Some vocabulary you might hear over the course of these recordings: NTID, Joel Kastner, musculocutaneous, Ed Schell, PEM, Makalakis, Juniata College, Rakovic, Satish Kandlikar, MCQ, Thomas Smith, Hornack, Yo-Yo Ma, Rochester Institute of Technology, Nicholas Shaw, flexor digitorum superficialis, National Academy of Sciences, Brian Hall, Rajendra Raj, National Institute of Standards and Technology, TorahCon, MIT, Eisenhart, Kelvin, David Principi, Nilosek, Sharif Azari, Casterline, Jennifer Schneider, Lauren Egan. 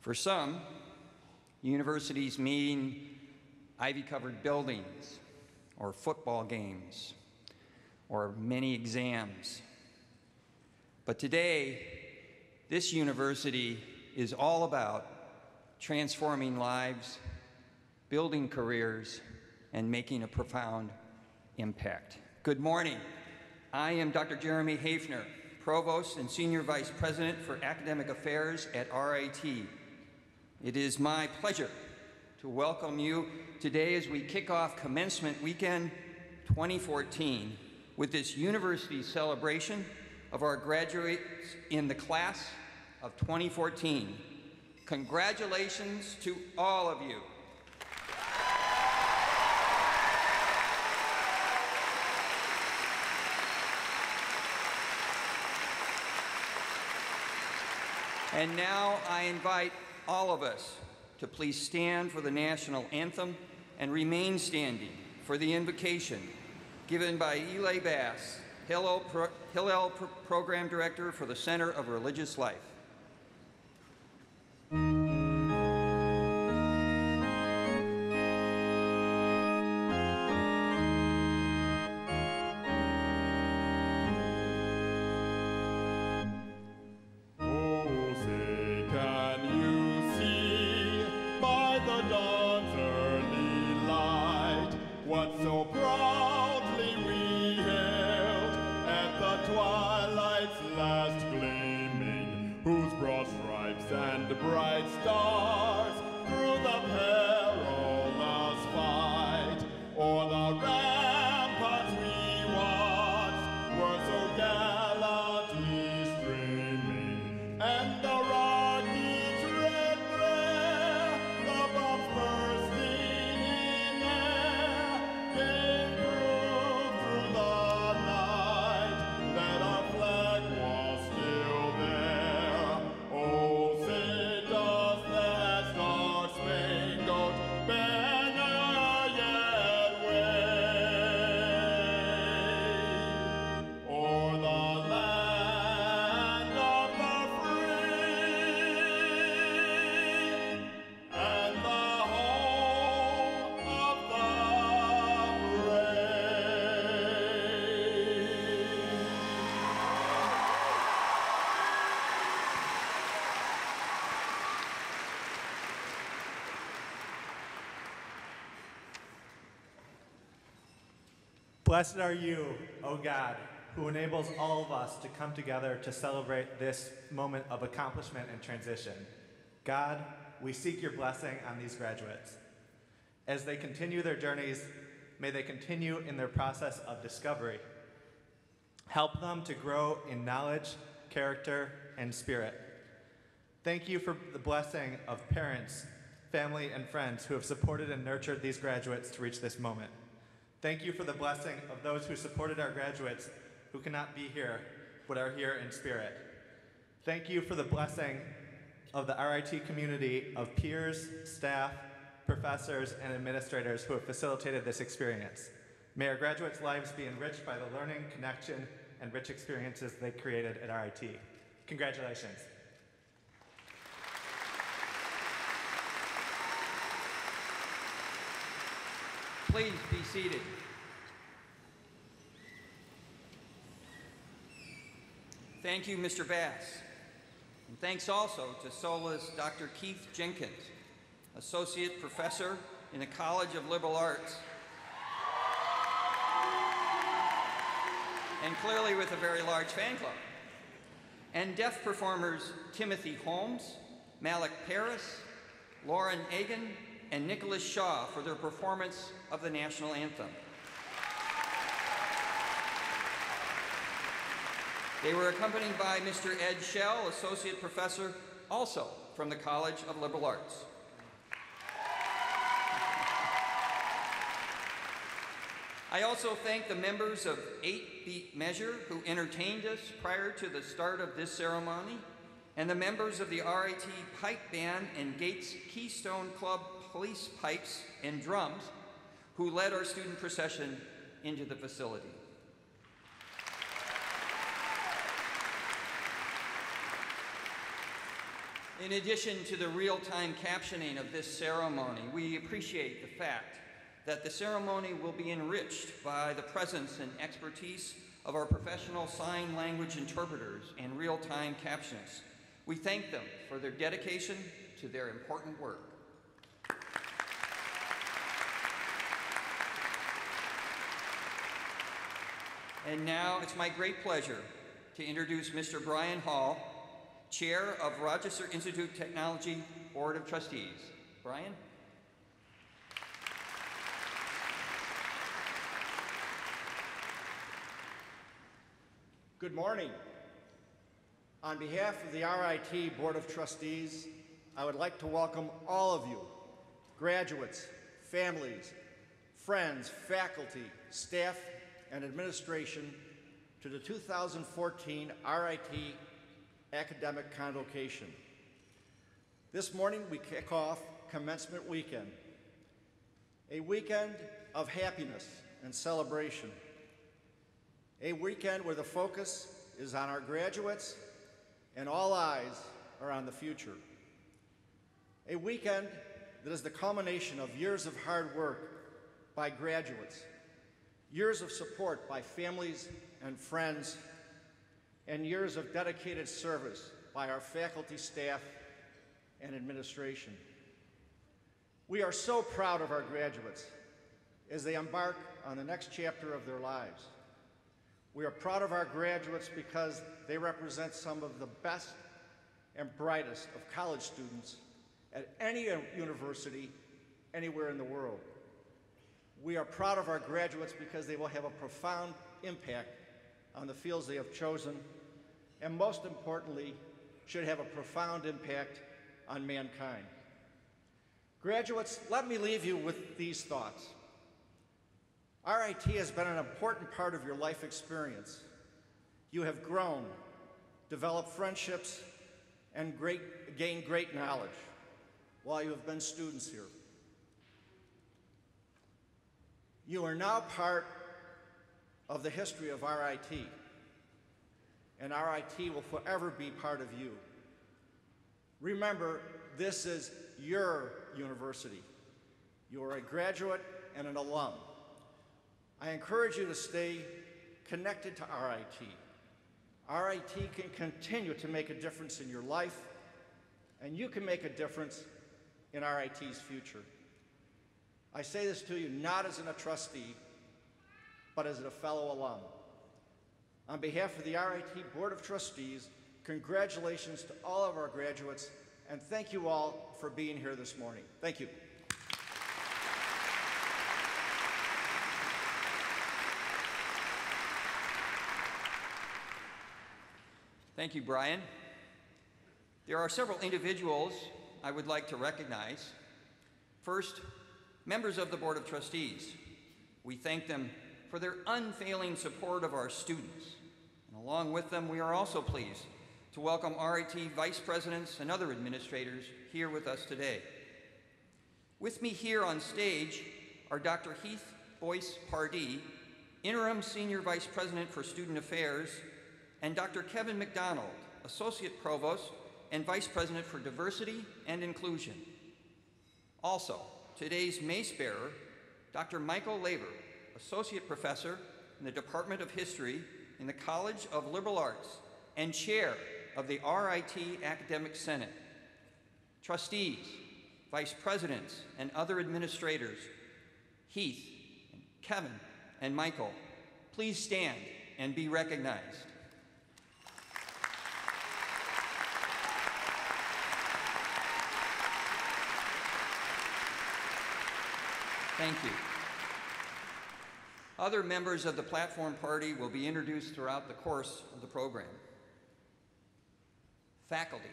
For some, universities mean ivy-covered buildings, or football games, or many exams. But today, this university is all about transforming lives, building careers, and making a profound impact. Good morning. I am Dr. Jeremy Haefner, Provost and Senior Vice President for Academic Affairs at RIT. It is my pleasure to welcome you today as we kick off Commencement Weekend 2014 with this university celebration of our graduates in the class of 2014. Congratulations to all of you. And now I invite all of us to please stand for the national anthem and remain standing for the invocation given by Eli Bass, Hillel Program Director for the Center of Religious Life. Blessed are you, O God, who enables all of us to come together to celebrate this moment of accomplishment and transition. God, we seek your blessing on these graduates. As they continue their journeys, may they continue in their process of discovery. Help them to grow in knowledge, character, and spirit. Thank you for the blessing of parents, family, and friends who have supported and nurtured these graduates to reach this moment. Thank you for the blessing of those who supported our graduates who cannot be here, but are here in spirit. Thank you for the blessing of the RIT community of peers, staff, professors, and administrators who have facilitated this experience. May our graduates' lives be enriched by the learning, connection, and rich experiences they created at RIT. Congratulations. Please be seated. Thank you, Mr. Bass. And thanks also to SOLA's Dr. Keith Jenkins, Associate Professor in the College of Liberal Arts, and clearly with a very large fan club. And deaf performers Timothy Holmes, Malik Paris, Lauren Egan, and Nicholas Shaw for their performance of the national anthem. They were accompanied by Mr. Ed Schell, Associate Professor, also from the College of Liberal Arts. I also thank the members of 8-Beat Measure who entertained us prior to the start of this ceremony, and the members of the RIT Pipe Band and Gates Keystone Club Police Pipes and Drums who led our student procession into the facility. In addition to the real-time captioning of this ceremony, we appreciate the fact that the ceremony will be enriched by the presence and expertise of our professional sign language interpreters and real-time captionists. We thank them for their dedication to their important work. And now it's my great pleasure to introduce Mr. Brian Hall, Chair of Rochester Institute Technology Board of Trustees. Brian? Good morning. On behalf of the RIT Board of Trustees, I would like to welcome all of you, graduates, families, friends, faculty, staff, and administration to the 2014 RIT Academic Convocation. This morning we kick off Commencement Weekend, a weekend of happiness and celebration, a weekend where the focus is on our graduates and all eyes are on the future, a weekend that is the culmination of years of hard work by graduates, years of support by families and friends, and years of dedicated service by our faculty, staff, and administration. We are so proud of our graduates as they embark on the next chapter of their lives. We are proud of our graduates because they represent some of the best and brightest of college students at any university anywhere in the world. We are proud of our graduates because they will have a profound impact on the fields they have chosen, and most importantly, should have a profound impact on mankind. Graduates, let me leave you with these thoughts. RIT has been an important part of your life experience. You have grown, developed friendships, and gained great knowledge while you have been students here. You are now part of the history of RIT, and RIT will forever be part of you. Remember, this is your university. You are a graduate and an alum. I encourage you to stay connected to RIT. RIT can continue to make a difference in your life, and you can make a difference in RIT's future. I say this to you not as a trustee, but as a fellow alum. On behalf of the RIT Board of Trustees, congratulations to all of our graduates, and thank you all for being here this morning. Thank you. Thank you, Brian. There are several individuals I would like to recognize. First, members of the Board of Trustees. We thank them for their unfailing support of our students. And along with them, we are also pleased to welcome RIT vice presidents and other administrators here with us today. With me here on stage are Dr. Heath Boyce-Pardee, Interim Senior Vice President for Student Affairs, and Dr. Kevin McDonald, Associate Provost and Vice President for Diversity and Inclusion. Also, today's mace bearer, Dr. Michael Laber, Associate Professor in the Department of History in the College of Liberal Arts and Chair of the RIT Academic Senate. Trustees, Vice Presidents, and other administrators, Heath, Kevin, and Michael, please stand and be recognized. Thank you. Other members of the platform party will be introduced throughout the course of the program. Faculty.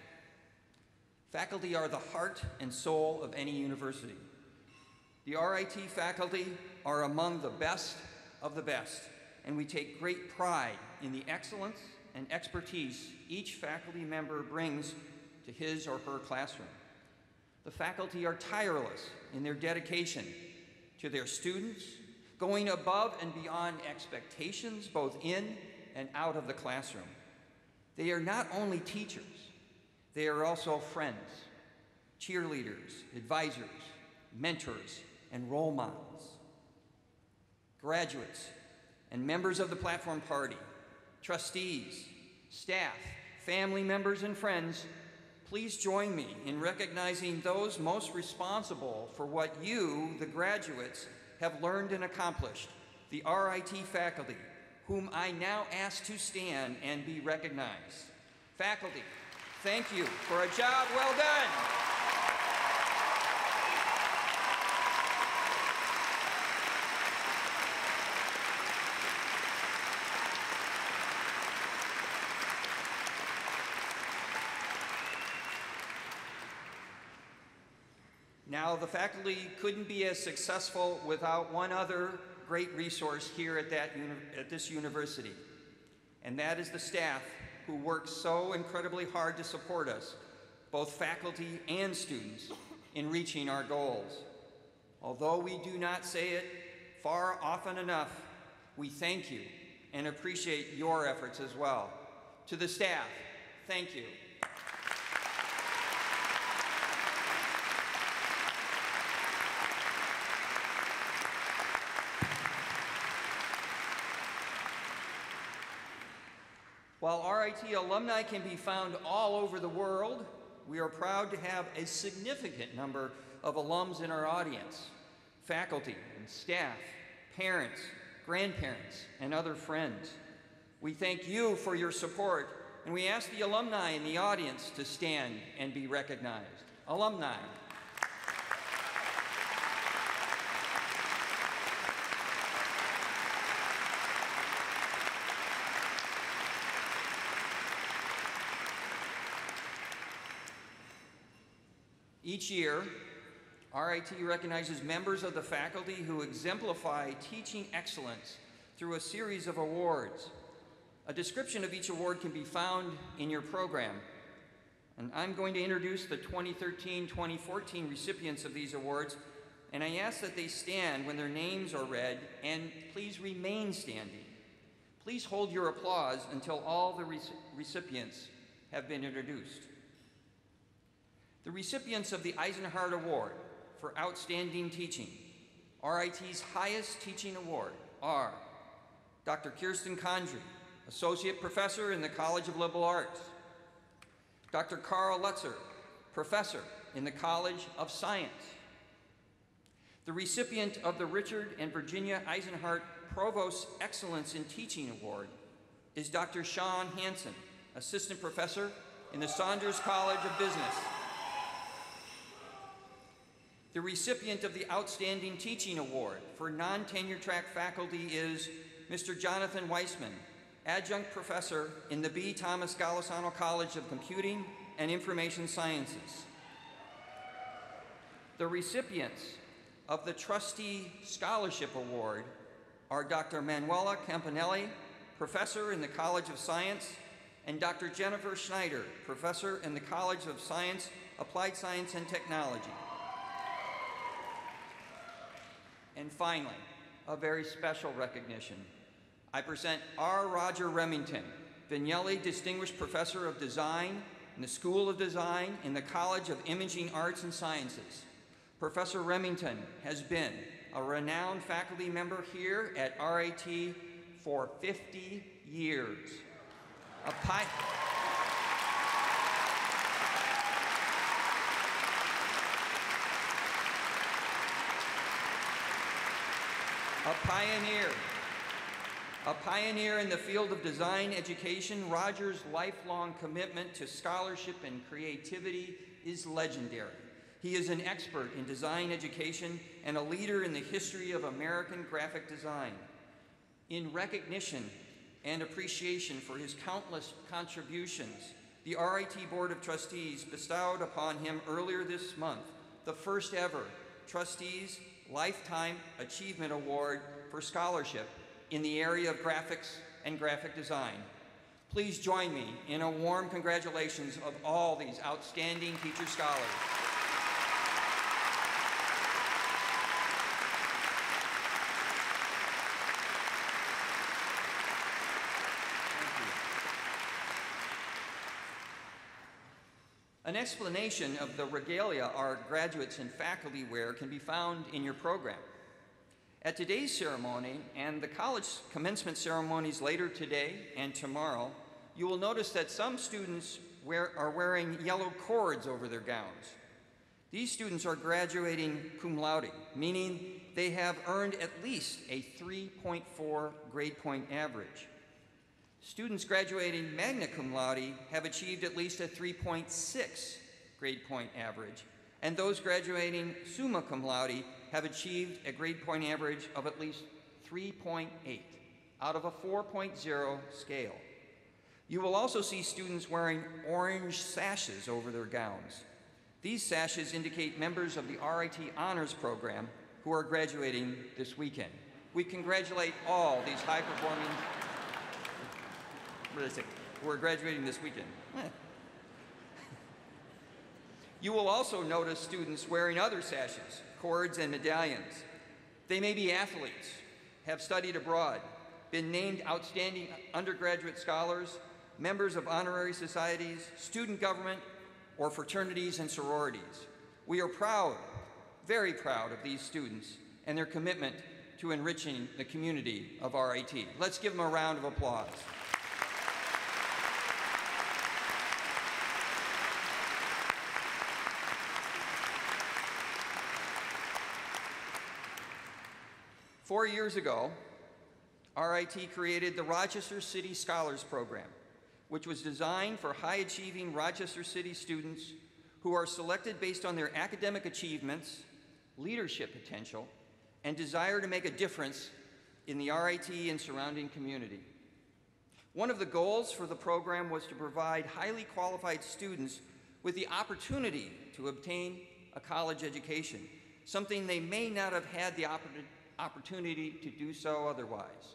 Faculty are the heart and soul of any university. The RIT faculty are among the best of the best, and we take great pride in the excellence and expertise each faculty member brings to his or her classroom. The faculty are tireless in their dedication to their students, going above and beyond expectations both in and out of the classroom. They are not only teachers, They are also friends, cheerleaders, advisors, mentors, and role models. Graduates and members of the Platform Party, trustees, staff, family members, and friends, please join me in recognizing those most responsible for what you, the graduates, have learned and accomplished, the RIT faculty, whom I now ask to stand and be recognized. Faculty, thank you for a job well done. Now, the faculty couldn't be as successful without one other great resource here at this university, and that is the staff who works so incredibly hard to support us, both faculty and students, in reaching our goals. Although we do not say it far often enough, we thank you and appreciate your efforts as well. To the staff, thank you. While RIT alumni can be found all over the world, we are proud to have a significant number of alums in our audience, faculty and staff, parents, grandparents, and other friends. We thank you for your support, and we ask the alumni in the audience to stand and be recognized. Alumni. Each year, RIT recognizes members of the faculty who exemplify teaching excellence through a series of awards. A description of each award can be found in your program. And I'm going to introduce the 2013-2014 recipients of these awards, and I ask that they stand when their names are read, and please remain standing. Please hold your applause until all the recipients have been introduced. The recipients of the Eisenhart Award for Outstanding Teaching, RIT's highest teaching award, are Dr. Kirsten Condry, Associate Professor in the College of Liberal Arts; Dr. Carl Lutzer, Professor in the College of Science. The recipient of the Richard and Virginia Eisenhart Provost Excellence in Teaching Award is Dr. Sean Hansen, Assistant Professor in the Saunders College of Business. The recipient of the Outstanding Teaching Award for non-tenure track faculty is Mr. Jonathan Weissman, Adjunct Professor in the B. Thomas Golisano College of Computing and Information Sciences. The recipients of the Trustee Scholarship Award are Dr. Manuela Campanelli, Professor in the College of Science, and Dr. Jennifer Schneider, Professor in the College of Science, Applied Science and Technology. And finally, a very special recognition. I present R. Roger Remington, Vignelli Distinguished Professor of Design in the School of Design in the College of Imaging Arts and Sciences. Professor Remington has been a renowned faculty member here at RIT for 50 years. A pioneer in the field of design education, Roger's lifelong commitment to scholarship and creativity is legendary. He is an expert in design education and a leader in the history of American graphic design. In recognition and appreciation for his countless contributions, the RIT Board of Trustees bestowed upon him earlier this month the first ever Trustees Lifetime Achievement Award for Scholarship in the area of graphics and graphic design. Please join me in a warm congratulations of all these outstanding teacher scholars. An explanation of the regalia our graduates and faculty wear can be found in your program. At today's ceremony and the college commencement ceremonies later today and tomorrow, you will notice that some students are wearing yellow cords over their gowns. These students are graduating cum laude, meaning they have earned at least a 3.4 grade point average. Students graduating magna cum laude have achieved at least a 3.6 grade point average, and those graduating summa cum laude have achieved a grade point average of at least 3.8 out of a 4.0 scale. You will also see students wearing orange sashes over their gowns. These sashes indicate members of the RIT Honors Program who are graduating this weekend. We congratulate all these high-performing who are graduating this weekend. You will also notice students wearing other sashes, cords, and medallions. They may be athletes, have studied abroad, been named outstanding undergraduate scholars, members of honorary societies, student government, or fraternities and sororities. We are proud, very proud of these students and their commitment to enriching the community of RIT. Let's give them a round of applause. Four years ago, RIT created the Rochester City Scholars Program, which was designed for high-achieving Rochester City students who are selected based on their academic achievements, leadership potential, and desire to make a difference in the RIT and surrounding community. One of the goals for the program was to provide highly qualified students with the opportunity to obtain a college education, something they may not have had the opportunity to do so otherwise.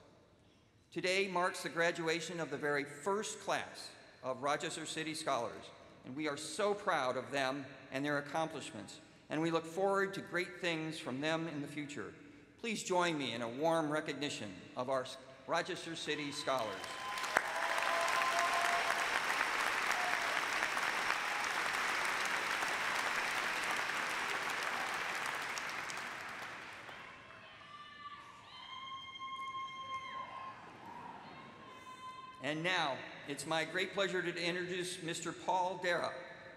Today marks the graduation of the very first class of Rochester City Scholars, and we are so proud of them and their accomplishments, and we look forward to great things from them in the future. Please join me in a warm recognition of our Rochester City Scholars. And now, it's my great pleasure to introduce Mr. Paul Dara,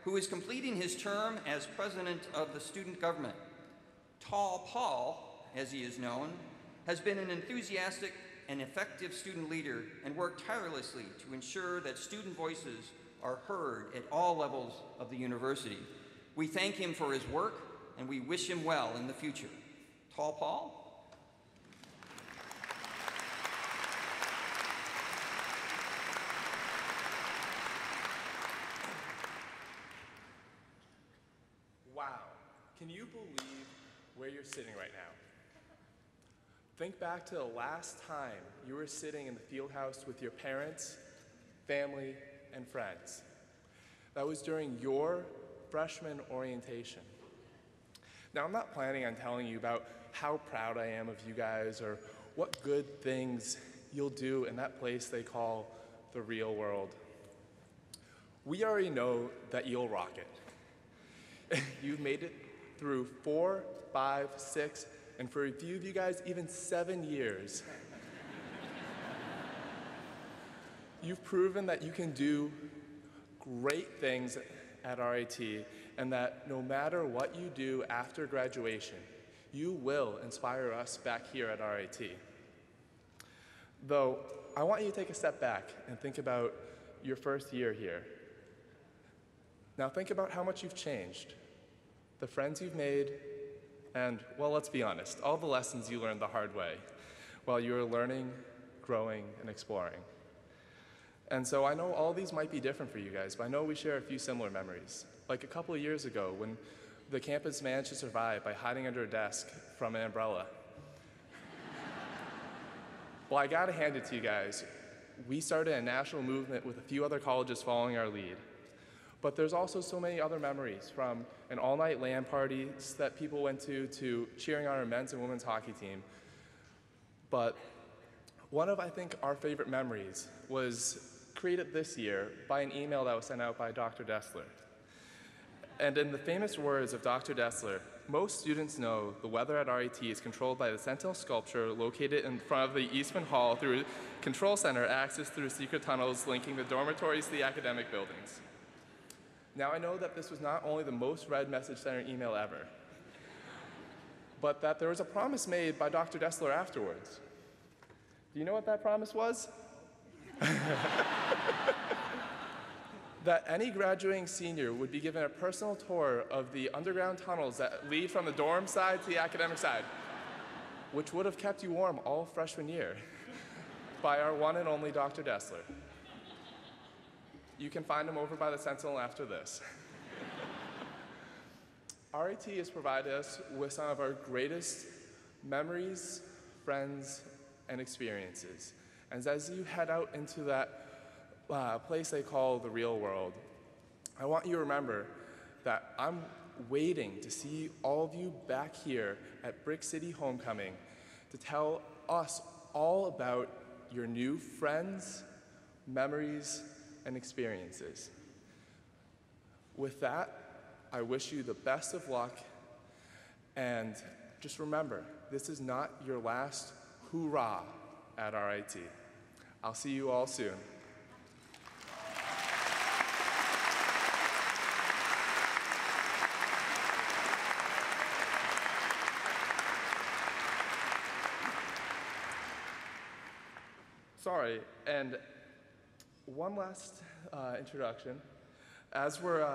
who is completing his term as president of the student government. Tall Paul, as he is known, has been an enthusiastic and effective student leader and worked tirelessly to ensure that student voices are heard at all levels of the university. We thank him for his work, and we wish him well in the future. Tall Paul? Can you believe where you're sitting right now? Think back to the last time you were sitting in the field house with your parents, family, and friends. That was during your freshman orientation. Now, I'm not planning on telling you about how proud I am of you guys or what good things you'll do in that place they call the real world. We already know that you'll rock it. You've made it through 4, 5, 6, and for a few of you guys, even 7 years. You've proven that you can do great things at RIT, and that no matter what you do after graduation, you will inspire us back here at RIT. Though, I want you to take a step back and think about your first year here. Now think about how much you've changed, the friends you've made, and, well, let's be honest, all the lessons you learned the hard way while you were learning, growing, and exploring. And so I know all these might be different for you guys, but I know we share a few similar memories. Like a couple of years ago when the campus managed to survive by hiding under a desk from an umbrella. Well, I gotta hand it to you guys. We started a national movement with a few other colleges following our lead. But there's also so many other memories, from an all-night LAN party that people went to cheering on our men's and women's hockey team. But one of, I think, our favorite memories was created this year by an email that was sent out by Dr. Destler. And in the famous words of Dr. Destler, most students know the weather at RET is controlled by the Sentinel sculpture located in front of the Eastman Hall through a control center accessed through secret tunnels linking the dormitories to the academic buildings. Now I know that this was not only the most read message center email ever, but that there was a promise made by Dr. Destler afterwards. Do you know what that promise was? That any graduating senior would be given a personal tour of the underground tunnels that lead from the dorm side to the academic side, which would have kept you warm all freshman year, by our one and only Dr. Destler. You can find him over by the Sentinel after this. RET has provided us with some of our greatest memories, friends, and experiences. And as you head out into that place they call the real world, I want you to remember that I'm waiting to see all of you back here at Brick City Homecoming to tell us all about your new friends, memories, and experiences. With that, I wish you the best of luck, and just remember, this is not your last hoorah at RIT. I'll see you all soon. Sorry, and one last introduction. As we're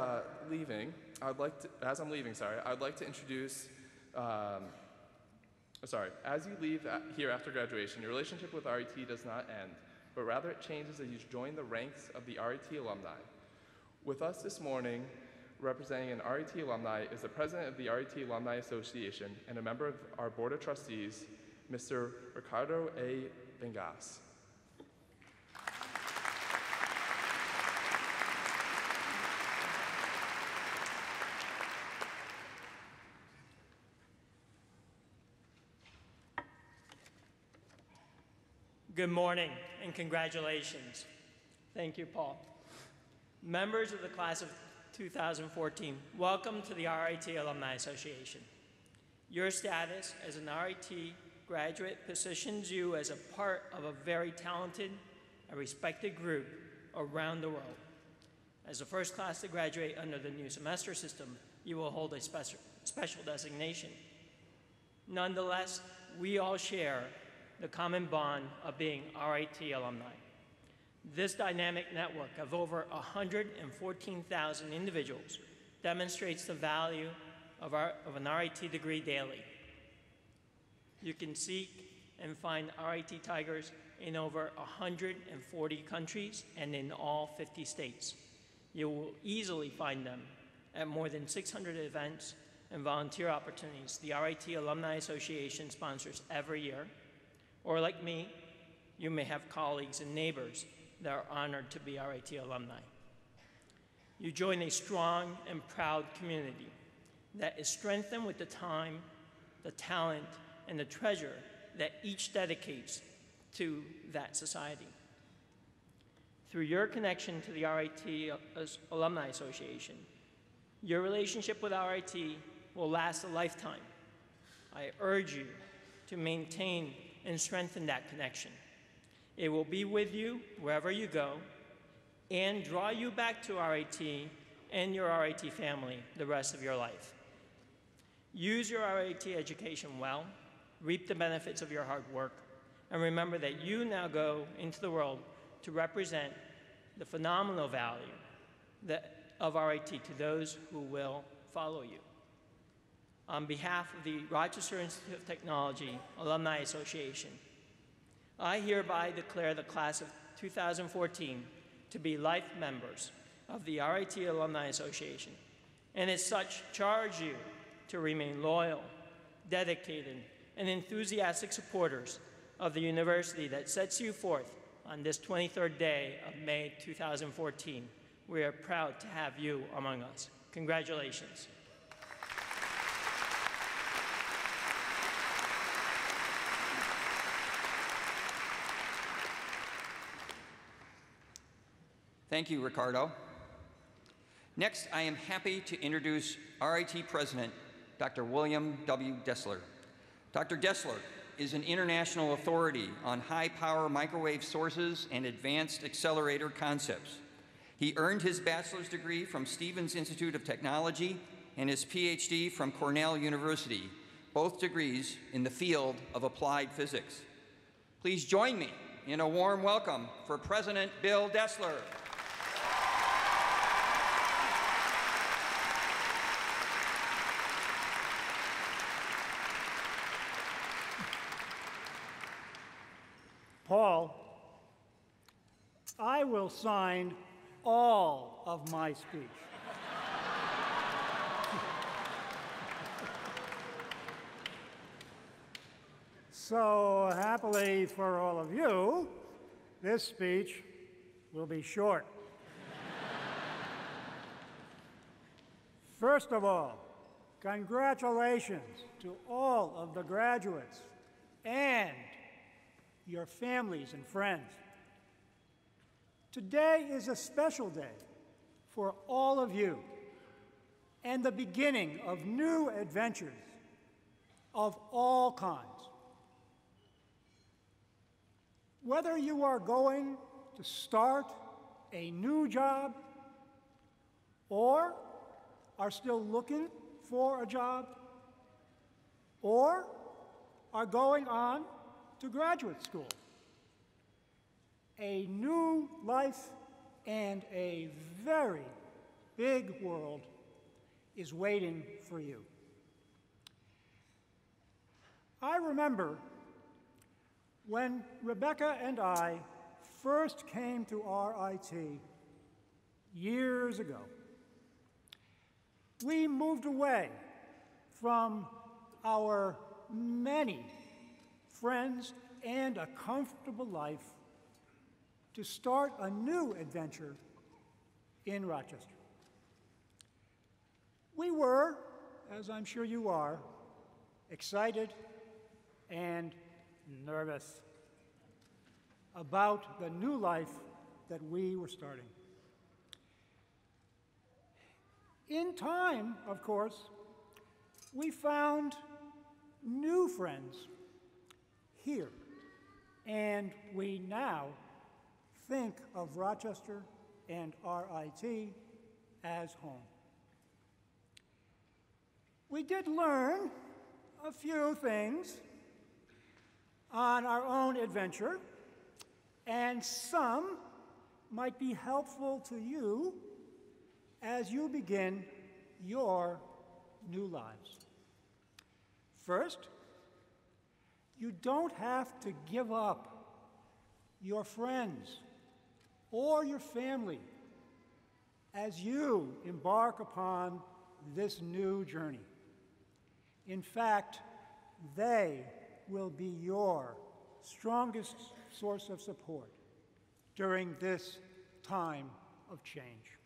leaving, I'd like to introduce, as you leave here after graduation, your relationship with RET does not end, but rather it changes as you join the ranks of the RET alumni. With us this morning, representing an RET alumni, is the president of the RET Alumni Association and a member of our board of trustees, Mr. Ricardo A. Vingas. Good morning, and congratulations. Thank you, Paul. Members of the class of 2014, welcome to the RIT Alumni Association. Your status as an RIT graduate positions you as a part of a very talented and respected group around the world. As the first class to graduate under the new semester system, you will hold a special designation. Nonetheless, we all share the common bond of being RIT alumni. This dynamic network of over 114,000 individuals demonstrates the value of an RIT degree daily. You can seek and find RIT Tigers in over 140 countries and in all 50 states. You will easily find them at more than 600 events and volunteer opportunities the RIT Alumni Association sponsors every year. Or like me, you may have colleagues and neighbors that are honored to be RIT alumni. You join a strong and proud community that is strengthened with the time, the talent, and the treasure that each dedicates to that society. Through your connection to the RIT Alumni Association, your relationship with RIT will last a lifetime. I urge you to maintain and strengthen that connection. It will be with you wherever you go and draw you back to RIT and your RIT family the rest of your life. Use your RIT education well, reap the benefits of your hard work, and remember that you now go into the world to represent the phenomenal value of RIT to those who will follow you. On behalf of the Rochester Institute of Technology Alumni Association, I hereby declare the class of 2014 to be life members of the RIT Alumni Association, and as such, charge you to remain loyal, dedicated, and enthusiastic supporters of the university that sets you forth on this 23rd day of May 2014. We are proud to have you among us. Congratulations. Thank you, Ricardo. Next, I am happy to introduce RIT President, Dr. William W. Destler. Dr. Destler is an international authority on high-power microwave sources and advanced accelerator concepts. He earned his bachelor's degree from Stevens Institute of Technology and his PhD from Cornell University, both degrees in the field of applied physics. Please join me in a warm welcome for President Bill Destler. Paul, I will sign all of my speech. So happily for all of you, this speech will be short. First of all, congratulations to all of the graduates and your families and friends. Today is a special day for all of you and the beginning of new adventures of all kinds. Whether you are going to start a new job or are still looking for a job or are going on to graduate school, a new life and a very big world is waiting for you. I remember when Rebecca and I first came to RIT years ago, we moved away from our many friends and a comfortable life to start a new adventure in Rochester. We were, as I'm sure you are, excited and nervous about the new life that we were starting. In time, of course, we found new friends here, and we now think of Rochester and RIT as home. We did learn a few things on our own adventure, and some might be helpful to you as you begin your new lives. First, you don't have to give up your friends or your family as you embark upon this new journey. In fact, they will be your strongest source of support during this time of change.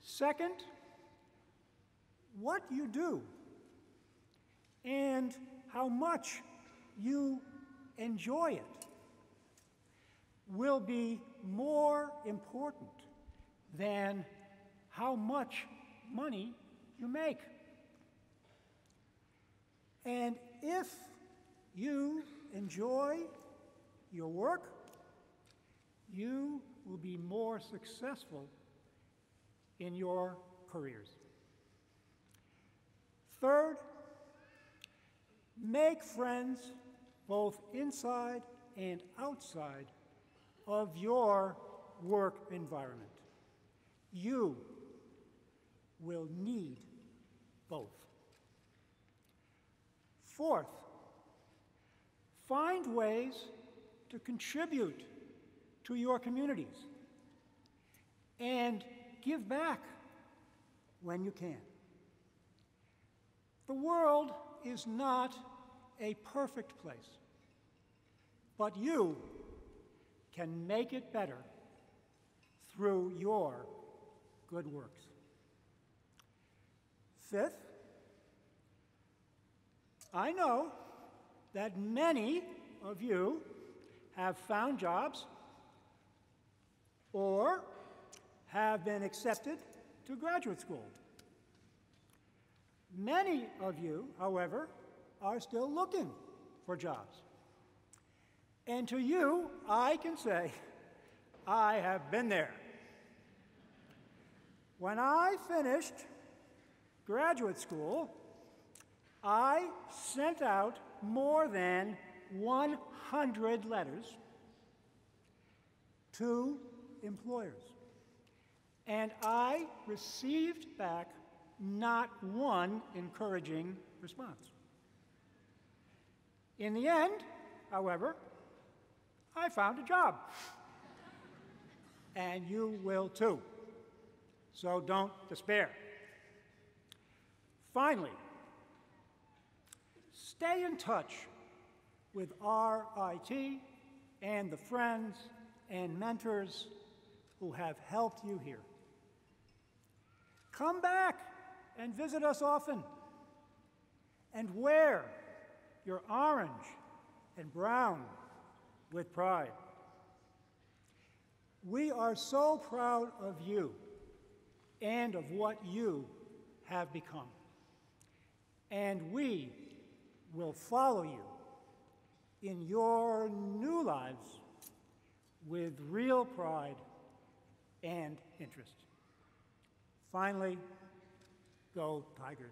Second, what you do and how much you enjoy it will be more important than how much money you make. And if you enjoy your work, you will be more successful in your careers. Third, make friends both inside and outside of your work environment. You will need both. Fourth, find ways to contribute to your communities and give back when you can. The world is not a perfect place, but you can make it better through your good works. Fifth, I know that many of you have found jobs or have been accepted to graduate school. Many of you, however, are still looking for jobs. And to you, I can say, I have been there. When I finished graduate school, I sent out more than 100 letters to employers. And I received back not one encouraging response. In the end, however, I found a job. And you will too. So don't despair. Finally, stay in touch with RIT and the friends and mentors who have helped you here. Come back and visit us often, and wear your orange and brown with pride. We are so proud of you and of what you have become, and we will follow you in your new lives with real pride and interest. Finally, go Tigers.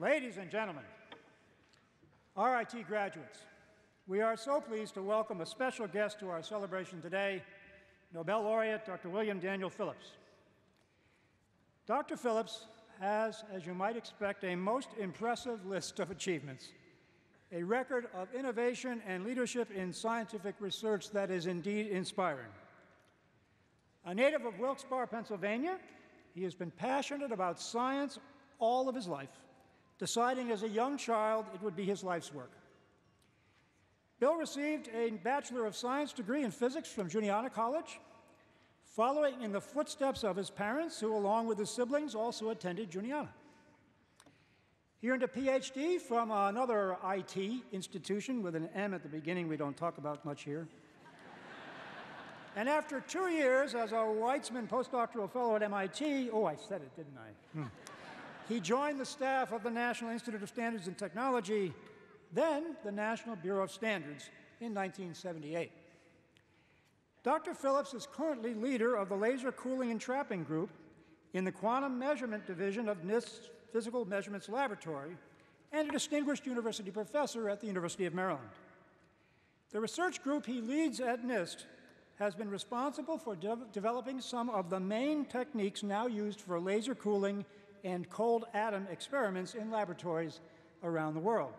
Ladies and gentlemen, RIT graduates, we are so pleased to welcome a special guest to our celebration today, Nobel laureate Dr. William Daniel Phillips. Dr. Phillips has, as you might expect, a most impressive list of achievements, a record of innovation and leadership in scientific research that is indeed inspiring. A native of Wilkes-Barre, Pennsylvania, he has been passionate about science all of his life, deciding as a young child it would be his life's work. Bill received a Bachelor of Science degree in physics from Juniata College, following in the footsteps of his parents, who, along with his siblings, also attended Juniata. He earned a PhD from another IT institution with an M at the beginning we don't talk about much here. And after 2 years as a Weizmann postdoctoral fellow at MIT, oh, I said it, didn't I? He joined the staff of the National Institute of Standards and Technology, then the National Bureau of Standards, in 1978. Dr. Phillips is currently leader of the Laser Cooling and Trapping Group in the Quantum Measurement Division of NIST's Physical Measurements Laboratory and a distinguished university professor at the University of Maryland. The research group he leads at NIST has been responsible for developing some of the main techniques now used for laser cooling and cold atom experiments in laboratories around the world.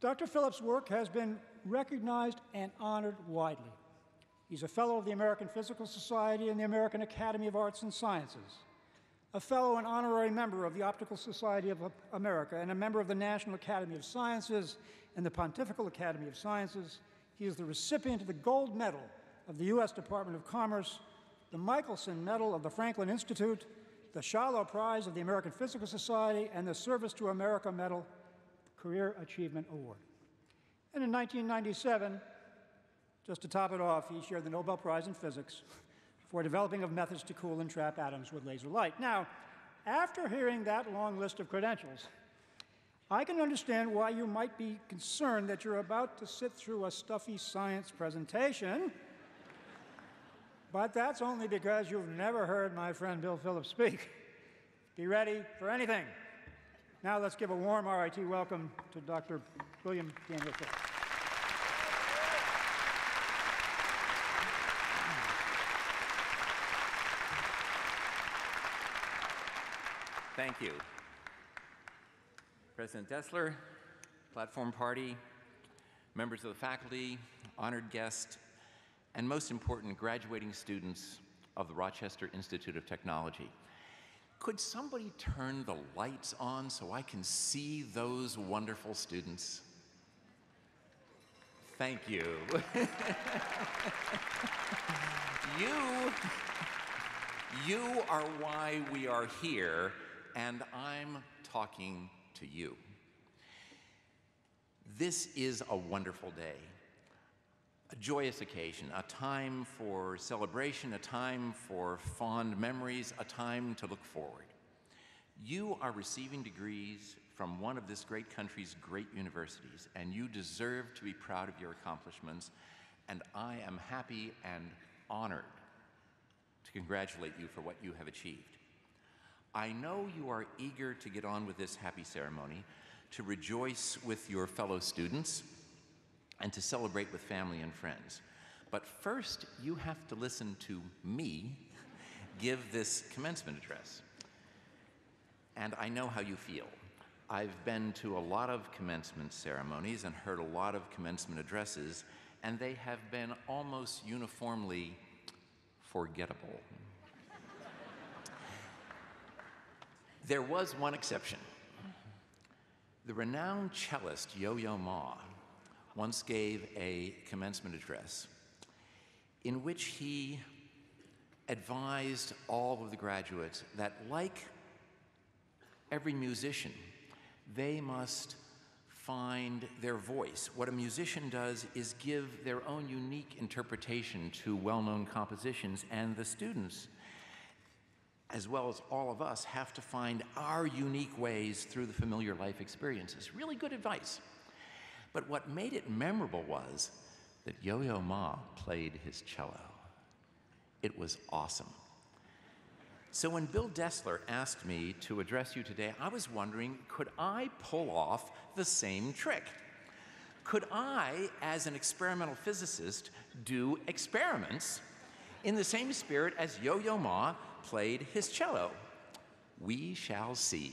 Dr. Phillips' work has been recognized and honored widely. He's a fellow of the American Physical Society and the American Academy of Arts and Sciences, a fellow and honorary member of the Optical Society of America, and a member of the National Academy of Sciences and the Pontifical Academy of Sciences. He is the recipient of the Gold Medal of the U.S. Department of Commerce, the Michelson Medal of the Franklin Institute, the Shallow Prize of the American Physical Society, and the Service to America Medal Career Achievement Award. And in 1997, just to top it off, he shared the Nobel Prize in Physics for developing of methods to cool and trap atoms with laser light. Now, after hearing that long list of credentials, I can understand why you might be concerned that you're about to sit through a stuffy science presentation, but that's only because you've never heard my friend Bill Phillips speak. Be ready for anything. Now let's give a warm RIT welcome to Dr. William Daniel Phillips. Thank you. President Destler, Platform Party, members of the faculty, honored guests, and most important, graduating students of the Rochester Institute of Technology. Could somebody turn the lights on so I can see those wonderful students? Thank you. You are why we are here, and I'm talking to you. This is a wonderful day, a joyous occasion, a time for celebration, a time for fond memories, a time to look forward. You are receiving degrees from one of this great country's great universities, and you deserve to be proud of your accomplishments, and I am happy and honored to congratulate you for what you have achieved. I know you are eager to get on with this happy ceremony, to rejoice with your fellow students, and to celebrate with family and friends. But first, you have to listen to me give this commencement address. And I know how you feel. I've been to a lot of commencement ceremonies and heard a lot of commencement addresses, and they have been almost uniformly forgettable. There was one exception. The renowned cellist Yo-Yo Ma once gave a commencement address in which he advised all of the graduates that, like every musician, they must find their voice. What a musician does is give their own unique interpretation to well-known compositions, and the students, as well as all of us, have to find our unique ways through the familiar life experiences. Really good advice. But what made it memorable was that Yo-Yo Ma played his cello. It was awesome. So when Bill Destler asked me to address you today, I was wondering, could I pull off the same trick? Could I, as an experimental physicist, do experiments in the same spirit as Yo-Yo Ma played his cello? We shall see.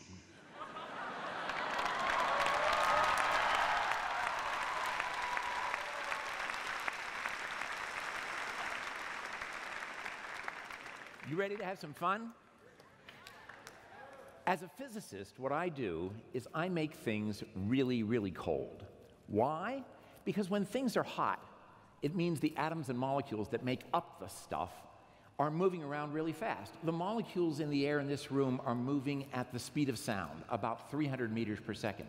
You ready to have some fun? As a physicist, what I do is I make things really, really cold. Why? Because when things are hot, it means the atoms and molecules that make up the stuff are moving around really fast. The molecules in the air in this room are moving at the speed of sound, about 300 meters per second.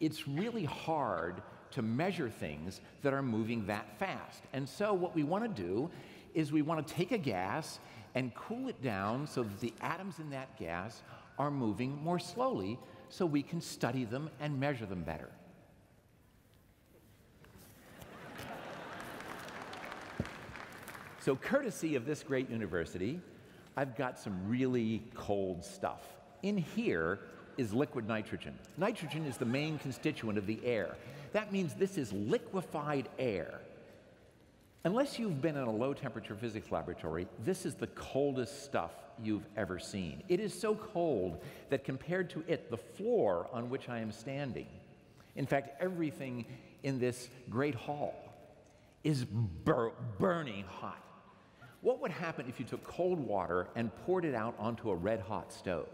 It's really hard to measure things that are moving that fast. And so what we want to do is we want to take a gas and cool it down so that the atoms in that gas are moving more slowly so we can study them and measure them better. So courtesy of this great university, I've got some really cold stuff. In here is liquid nitrogen. Nitrogen is the main constituent of the air. That means this is liquefied air. Unless you've been in a low-temperature physics laboratory, this is the coldest stuff you've ever seen. It is so cold that compared to it, the floor on which I am standing, in fact, everything in this great hall, is burning hot. What would happen if you took cold water and poured it out onto a red-hot stove?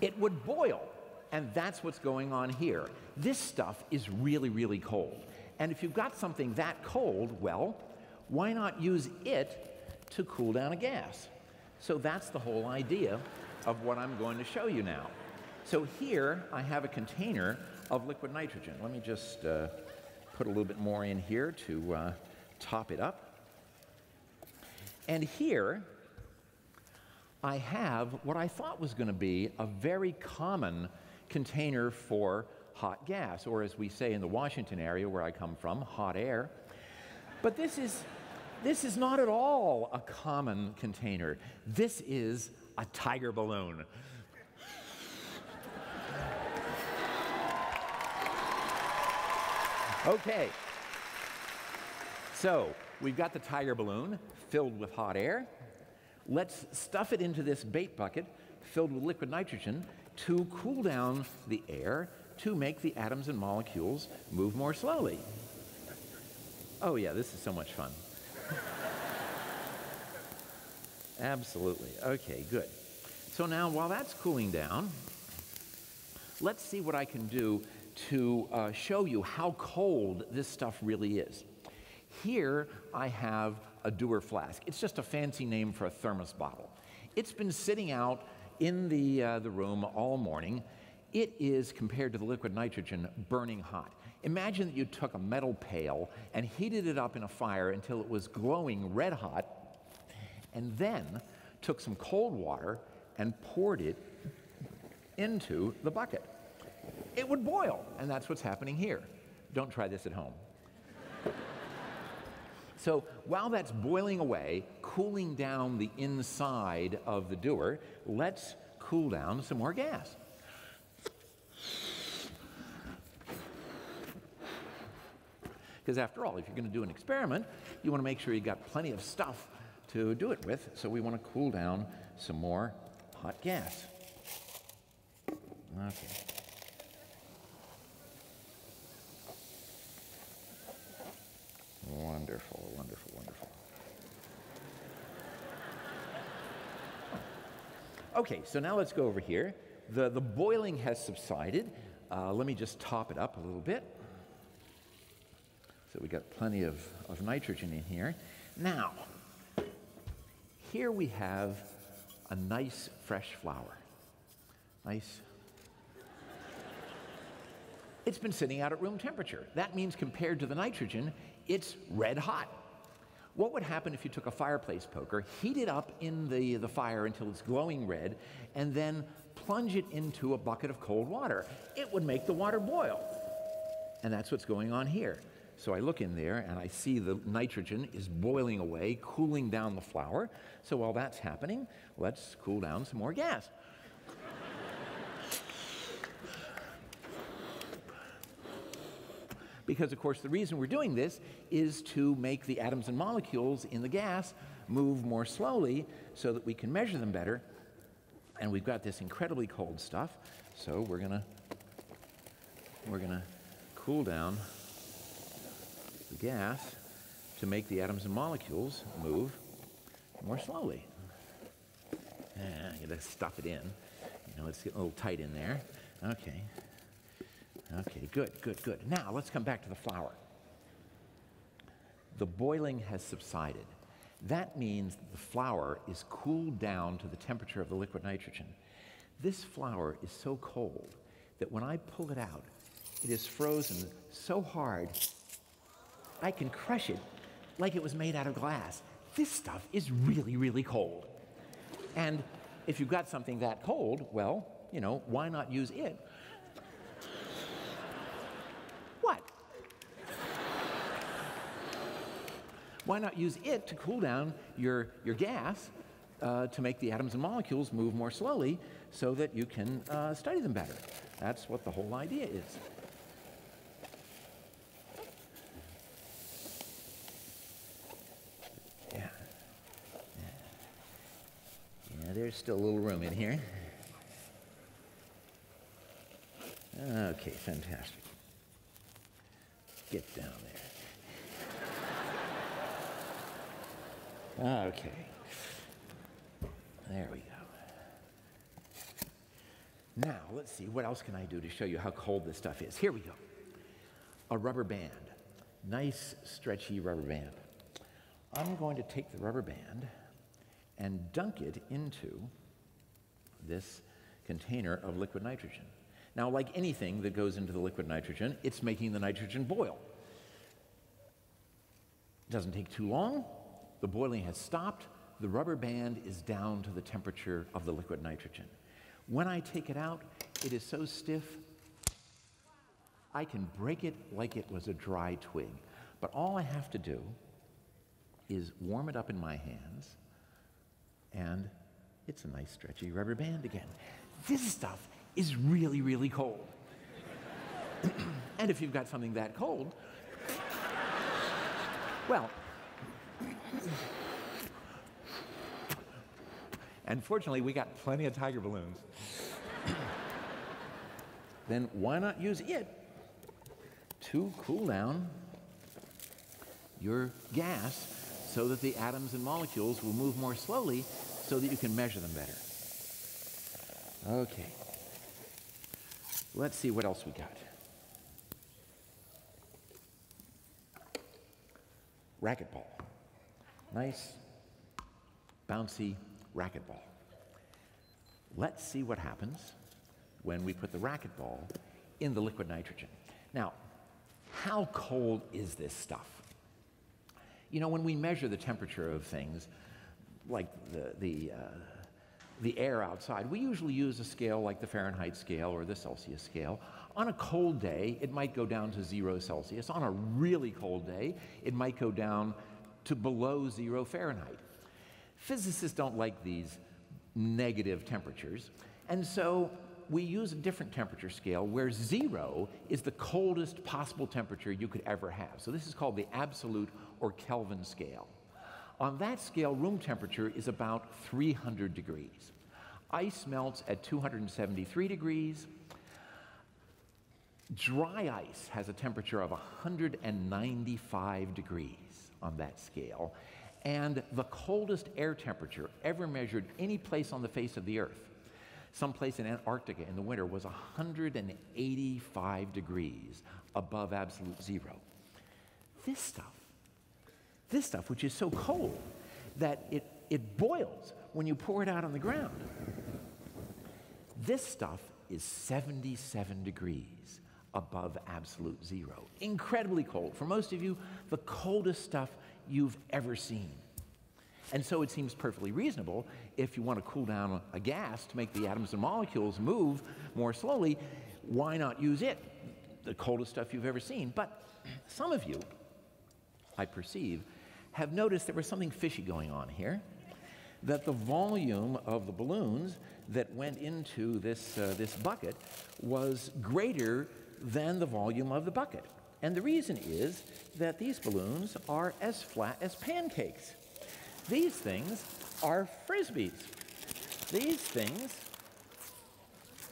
It would boil. And that's what's going on here. This stuff is really, really cold. And if you've got something that cold, well, why not use it to cool down a gas? So that's the whole idea of what I'm going to show you now. So here I have a container of liquid nitrogen. Let me just put a little bit more in here to top it up. And here I have what I thought was going to be a very common container for hot gas, or as we say in the Washington area where I come from, hot air. But this is not at all a common container. This is a tiger balloon. Okay. So we've got the tiger balloon filled with hot air. Let's stuff it into this bait bucket filled with liquid nitrogen to cool down the air to make the atoms and molecules move more slowly. Oh yeah, this is so much fun. Absolutely. Okay, good. So now while that's cooling down, let's see what I can do to show you how cold this stuff really is. Here I have a Dewar flask. It's just a fancy name for a thermos bottle. It's been sitting out in the room all morning. It is, compared to the liquid nitrogen, burning hot. Imagine that you took a metal pail and heated it up in a fire until it was glowing red hot, and then took some cold water and poured it into the bucket. It would boil, and that's what's happening here. Don't try this at home. So while that's boiling away, cooling down the inside of the Dewar, let's cool down some more gas. Because after all, if you're going to do an experiment, you want to make sure you've got plenty of stuff to do it with, so we want to cool down some more hot gas. Okay. Wonderful, wonderful, wonderful. Okay, so now let's go over here. The boiling has subsided. Let me just top it up a little bit. So we got plenty of nitrogen in here. Now, here we have a nice fresh flower. Nice. It's been sitting out at room temperature. That means compared to the nitrogen, it's red hot. What would happen if you took a fireplace poker, heat it up in the fire until it's glowing red, and then plunge it into a bucket of cold water? It would make the water boil. And that's what's going on here. So I look in there and I see the nitrogen is boiling away, cooling down the flour. So while that's happening, let's cool down some more gas. Because, of course, the reason we're doing this is to make the atoms and molecules in the gas move more slowly so that we can measure them better. And we've got this incredibly cold stuff, so we're gonna cool down the gas to make the atoms and molecules move more slowly. You gotta stuff it in. You know, it's getting a little tight in there. Okay. Okay, good, good, good. Now, let's come back to the flour. The boiling has subsided. That means that the flour is cooled down to the temperature of the liquid nitrogen. This flour is so cold that when I pull it out, it is frozen so hard, I can crush it like it was made out of glass. This stuff is really, really cold. And if you've got something that cold, well, you know, why not use it? Why not use it to cool down your gas to make the atoms and molecules move more slowly so that you can study them better? That's what the whole idea is. Yeah. Yeah, there's still a little room in here. Okay, fantastic. Get down there. Okay, there we go. Now, let's see, what else can I do to show you how cold this stuff is? Here we go. A rubber band, nice stretchy rubber band. I'm going to take the rubber band and dunk it into this container of liquid nitrogen. Now, like anything that goes into the liquid nitrogen, it's making the nitrogen boil. It doesn't take too long. The boiling has stopped. The rubber band is down to the temperature of the liquid nitrogen. When I take it out, it is so stiff, I can break it like it was a dry twig. But all I have to do is warm it up in my hands, and it's a nice stretchy rubber band again. This stuff is really, really cold. And if you've got something that cold, well, and fortunately, we got plenty of tiger balloons. Then why not use it to cool down your gas so that the atoms and molecules will move more slowly so that you can measure them better? Okay. Let's see what else we got. Racquetball. nice, bouncy racquetball. Let's see what happens when we put the racquetball in the liquid nitrogen. Now, how cold is this stuff? You know, when we measure the temperature of things, like the air outside, we usually use a scale like the Fahrenheit scale or the Celsius scale. On a cold day, it might go down to 0 Celsius. On a really cold day, it might go down to below 0 Fahrenheit. Physicists don't like these negative temperatures, and so we use a different temperature scale where 0 is the coldest possible temperature you could ever have. So this is called the absolute or Kelvin scale. On that scale, room temperature is about 300 degrees. Ice melts at 273 degrees. Dry ice has a temperature of 195 degrees on that scale. And the coldest air temperature ever measured any place on the face of the Earth, someplace in Antarctica in the winter, was 185 degrees above absolute 0. This stuff, which is so cold that it boils when you pour it out on the ground, this stuff is 77 degrees above absolute 0. Incredibly cold. For most of you, the coldest stuff you've ever seen. And so it seems perfectly reasonable, if you want to cool down a gas to make the atoms and molecules move more slowly, why not use it? The coldest stuff you've ever seen. But some of you, I perceive, have noticed there was something fishy going on here, that the volume of the balloons that went into this bucket was greater than the volume of the bucket. And the reason is that these balloons are as flat as pancakes. These things are Frisbees. These things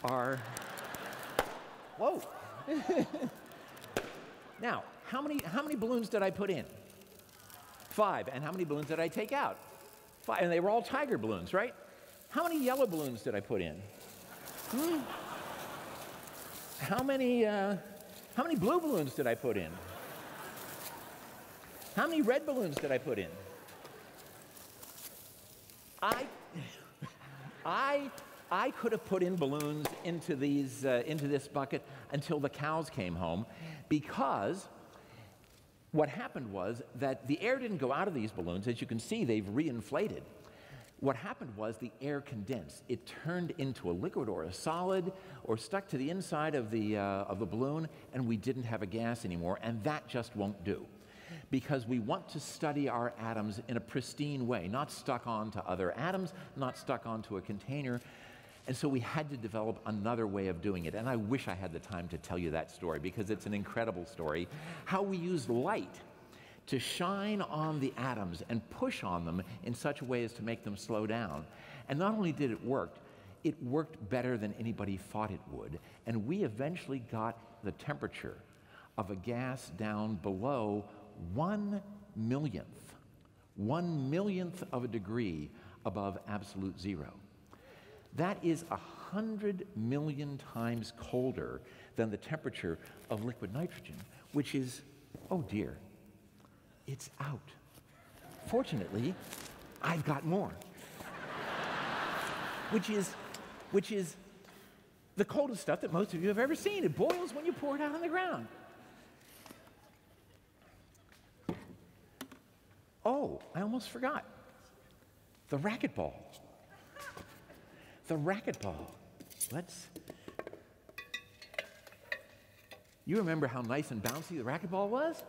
are, whoa. Now, how many balloons did I put in? 5. And how many balloons did I take out? 5. And they were all tiger balloons, right? How many yellow balloons did I put in? How many blue balloons did I put in? How many red balloons did I put in? I could have put in balloons into this bucket until the cows came home, because what happened was that the air didn't go out of these balloons. As you can see, they've reinflated. What happened was the air condensed. It turned into a liquid or a solid or stuck to the inside of the balloon, and we didn't have a gas anymore, and that just won't do, because we want to study our atoms in a pristine way, not stuck onto other atoms, not stuck onto a container. And so we had to develop another way of doing it. And I wish I had the time to tell you that story, because it's an incredible story. How we used light to shine on the atoms and push on them in such a way as to make them slow down. And not only did it worked better than anybody thought it would. And we eventually got the temperature of a gas down below 1 millionth of a degree above absolute 0. That is 100 million times colder than the temperature of liquid nitrogen, which is, oh dear, it's out. Fortunately, I've got more, which is the coldest stuff that most of you have ever seen. It boils when you pour it out on the ground. Oh, I almost forgot. The racquetball. The racquetball. You remember how nice and bouncy the racquetball was?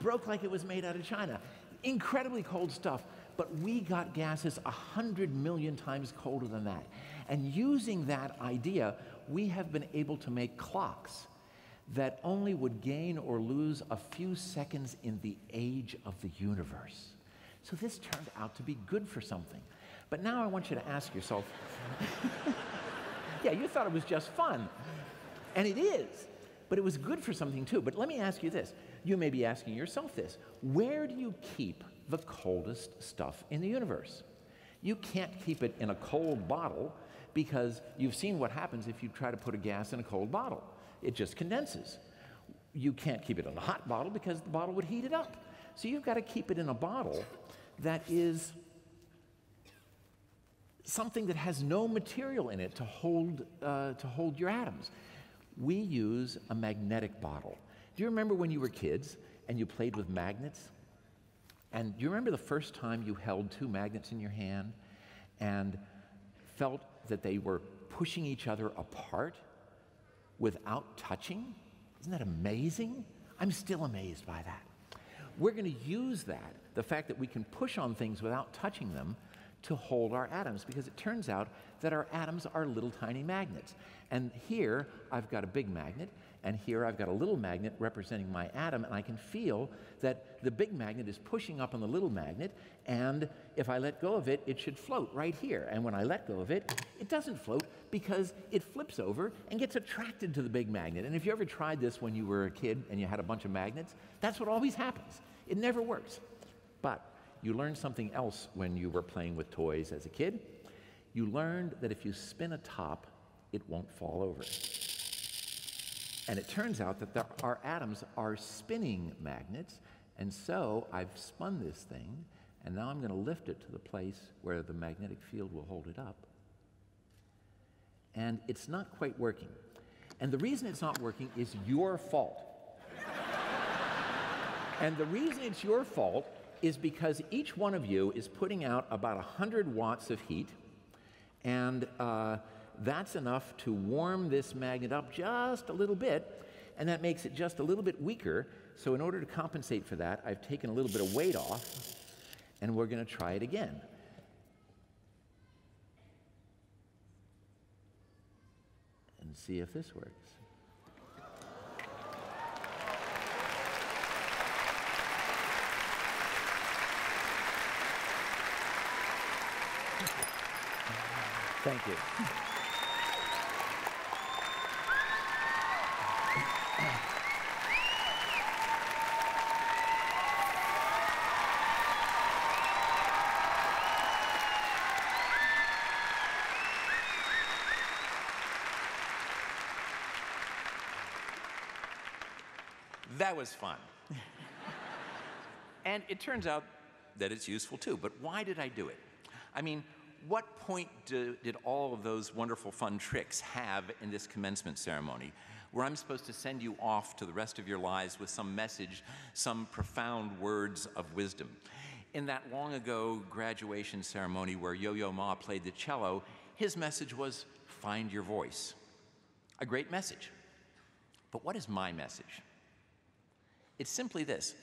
Broke like it was made out of China. Incredibly cold stuff. But we got gases 100 million times colder than that. And using that idea, we have been able to make clocks that only would gain or lose a few seconds in the age of the universe. So this turned out to be good for something. But now I want you to ask yourself, yeah, you thought it was just fun, and it is, but it was good for something too. But let me ask you this. You may be asking yourself this. Where do you keep the coldest stuff in the universe? You can't keep it in a cold bottle, because you've seen what happens if you try to put a gas in a cold bottle. It just condenses. you can't keep it in a hot bottle because the bottle would heat it up. So you've got to keep it in a bottle that is something that has no material in it to hold your atoms. We use a magnetic bottle. Do you remember when you were kids and you played with magnets? And do you remember the first time you held two magnets in your hand and felt that they were pushing each other apart without touching? Isn't that amazing? I'm still amazed by that. We're going to use that, the fact that we can push on things without touching them, to hold our atoms, because it turns out that our atoms are little tiny magnets. And here I've got a big magnet, and here I've got a little magnet representing my atom, and I can feel that the big magnet is pushing up on the little magnet, and if I let go of it, it should float right here. And when I let go of it, it doesn't float because it flips over and gets attracted to the big magnet. And if you ever tried this when you were a kid and you had a bunch of magnets, that's what always happens. It never works. But you learned something else when you were playing with toys as a kid. You learned that if you spin a top, it won't fall over. And it turns out that our atoms are spinning magnets, and so I've spun this thing, and now I'm going to lift it to the place where the magnetic field will hold it up. And it's not quite working. And the reason it's not working is your fault. And the reason it's your fault is because each one of you is putting out about 100 watts of heat, and that's enough to warm this magnet up just a little bit, and that makes it just a little bit weaker. So in order to compensate for that, I've taken a little bit of weight off, and we're going to try it again. And see if this works. Thank you. That was fun. And it turns out that it's useful too, but why did I do it? I mean, what point did all of those wonderful fun tricks have in this commencement ceremony, where I'm supposed to send you off to the rest of your lives with some message, some profound words of wisdom? In that long ago graduation ceremony where Yo-Yo Ma played the cello, his message was, find your voice. A great message. But what is my message? It's simply this: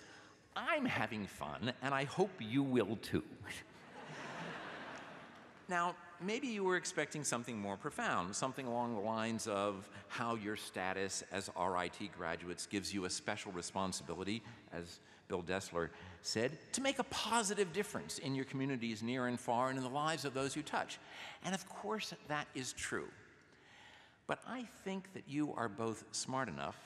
I'm having fun, and I hope you will too. Now, maybe you were expecting something more profound, something along the lines of how your status as RIT graduates gives you a special responsibility, as Bill Destler said, to make a positive difference in your communities near and far and in the lives of those you touch. And of course, that is true. But I think that you are both smart enough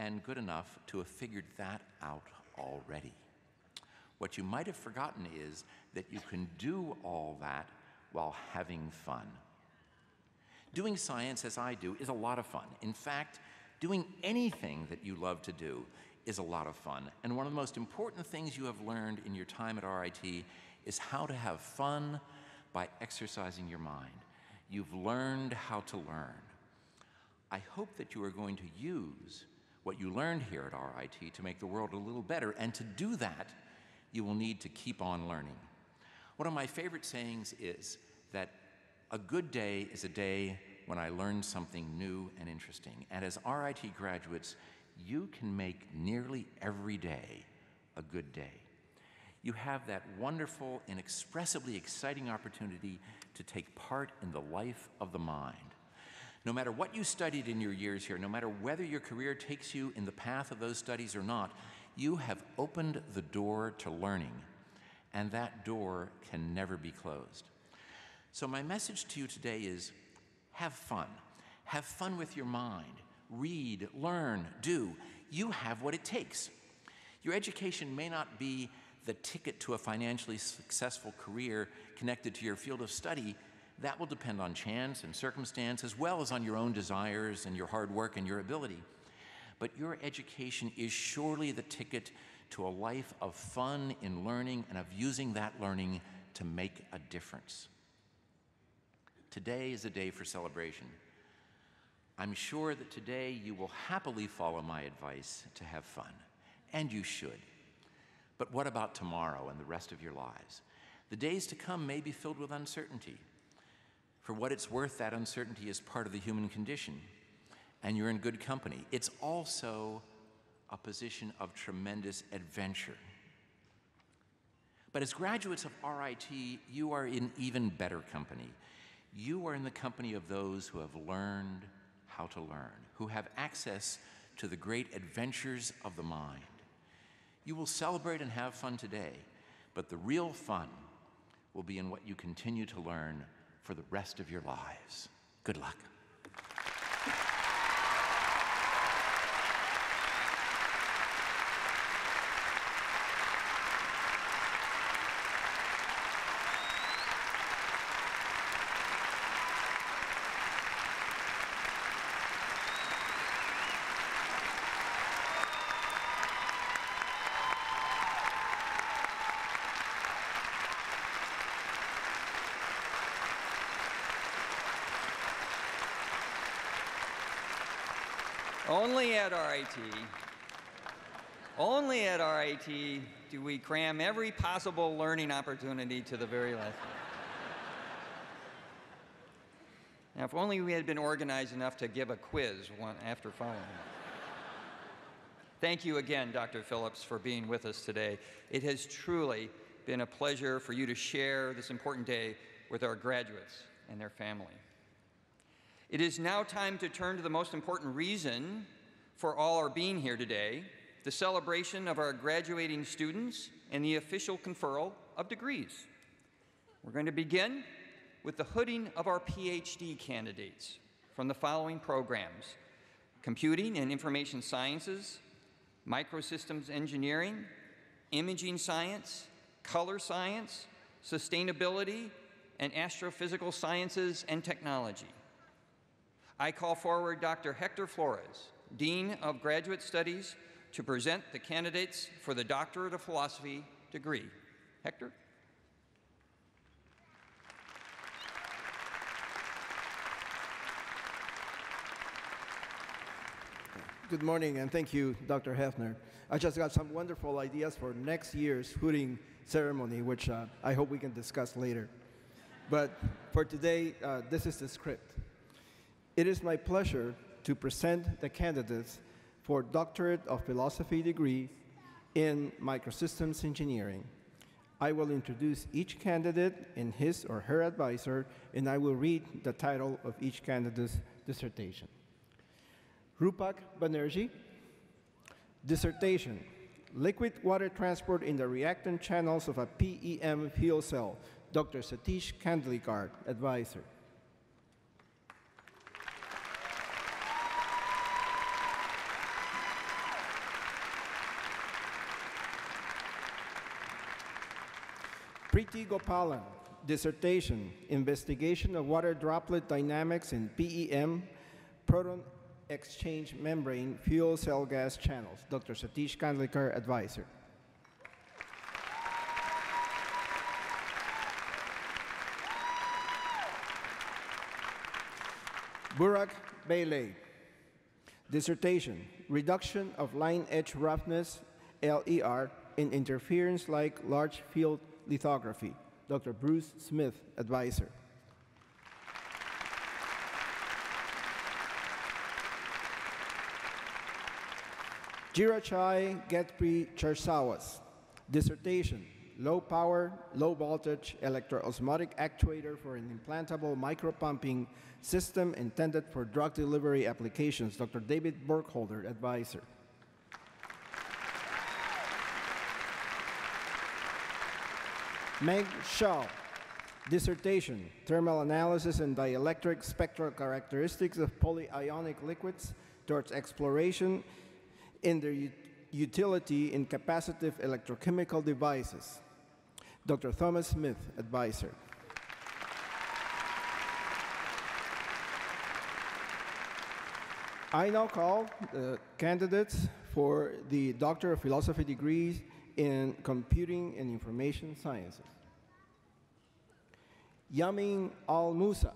and good enough to have figured that out already. What you might have forgotten is that you can do all that while having fun. Doing science, as I do, is a lot of fun. In fact, doing anything that you love to do is a lot of fun. And one of the most important things you have learned in your time at RIT is how to have fun by exercising your mind. You've learned how to learn. I hope that you are going to use what you learned here at RIT to make the world a little better, and to do that, you will need to keep on learning. One of my favorite sayings is that a good day is a day when I learn something new and interesting. And as RIT graduates, you can make nearly every day a good day. You have that wonderful, inexpressibly exciting opportunity to take part in the life of the mind. No matter what you studied in your years here, no matter whether your career takes you in the path of those studies or not, you have opened the door to learning. And that door can never be closed. So my message to you today is, have fun. Have fun with your mind. Read, learn, do. You have what it takes. Your education may not be the ticket to a financially successful career connected to your field of study. That will depend on chance and circumstance, as well as on your own desires and your hard work and your ability. but your education is surely the ticket to a life of fun in learning and of using that learning to make a difference. Today is a day for celebration. I'm sure that today you will happily follow my advice to have fun, and you should. But what about tomorrow and the rest of your lives? The days to come may be filled with uncertainty. For what it's worth, that uncertainty is part of the human condition, and you're in good company. It's also a position of tremendous adventure. But as graduates of RIT, you are in even better company. You are in the company of those who have learned how to learn, who have access to the great adventures of the mind. You will celebrate and have fun today, but the real fun will be in what you continue to learn for the rest of your lives. Good luck. Only at RIT, only at RIT do we cram every possible learning opportunity to the very last. Now, if only we had been organized enough to give a quiz one after following. Thank you again, Dr. Phillips, for being with us today. It has truly been a pleasure for you to share this important day with our graduates and their family. It is now time to turn to the most important reason for all our being here today, the celebration of our graduating students and the official conferral of degrees. We're going to begin with the hooding of our PhD candidates from the following programs: Computing and Information Sciences, Microsystems Engineering, Imaging Science, Color Science, Sustainability, and Astrophysical Sciences and Technology. I call forward Dr. Hector Flores, Dean of Graduate Studies, to present the candidates for the Doctorate of Philosophy degree. Hector? Good morning, and thank you, Dr. Haefner. I just got some wonderful ideas for next year's hooding ceremony, which I hope we can discuss later. But for today, this is the script. It is my pleasure to present the candidates for Doctorate of Philosophy degree in Microsystems Engineering. I will introduce each candidate and his or her advisor, and I will read the title of each candidate's dissertation. Rupak Banerjee, dissertation, Liquid Water Transport in the Reactant Channels of a PEM Fuel Cell, Dr. Satish Kandlikar, advisor. Preeti Gopalan, dissertation, Investigation of Water Droplet Dynamics in PEM, Proton Exchange Membrane Fuel Cell Gas Channels, Dr. Satish Kandlikar, advisor. Burak Bailey, dissertation, Reduction of Line Edge Roughness, LER, in Interference-like Large Field Lithography, Dr. Bruce Smith, advisor. Jirachai Getpri Charsawas, dissertation, Low Power, Low Voltage Electroosmotic Actuator for an Implantable Micropumping System Intended for Drug Delivery Applications, Dr. David Burkholder, advisor. Meg Shaw, dissertation, Thermal Analysis and Dielectric Spectral Characteristics of Polyionic Liquids Towards Exploration in Their Utility in Capacitive Electrochemical Devices, Dr. Thomas Smith, advisor. I now call the candidates for the Doctor of Philosophy degrees in Computing and Information Sciences. Yamin Al-Musa,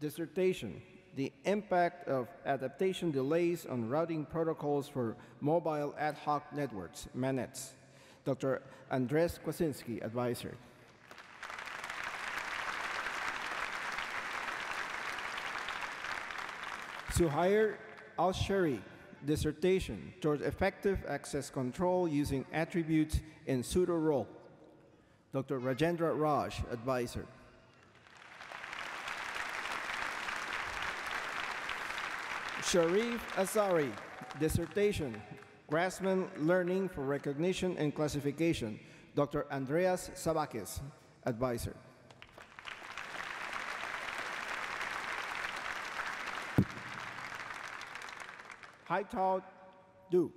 dissertation, The Impact of Adaptation Delays on Routing Protocols for Mobile Ad Hoc Networks, MANETs. Dr. Andres Kwasinski, advisor. Suhair Al-Shari, dissertation, Towards Effective Access Control Using Attributes in Pseudo-Role. Dr. Rajendra Raj, advisor. Sharif Azari, dissertation, Grassmann Learning for Recognition and Classification. Dr. Andreas Sabakis, advisor. Haitao Du,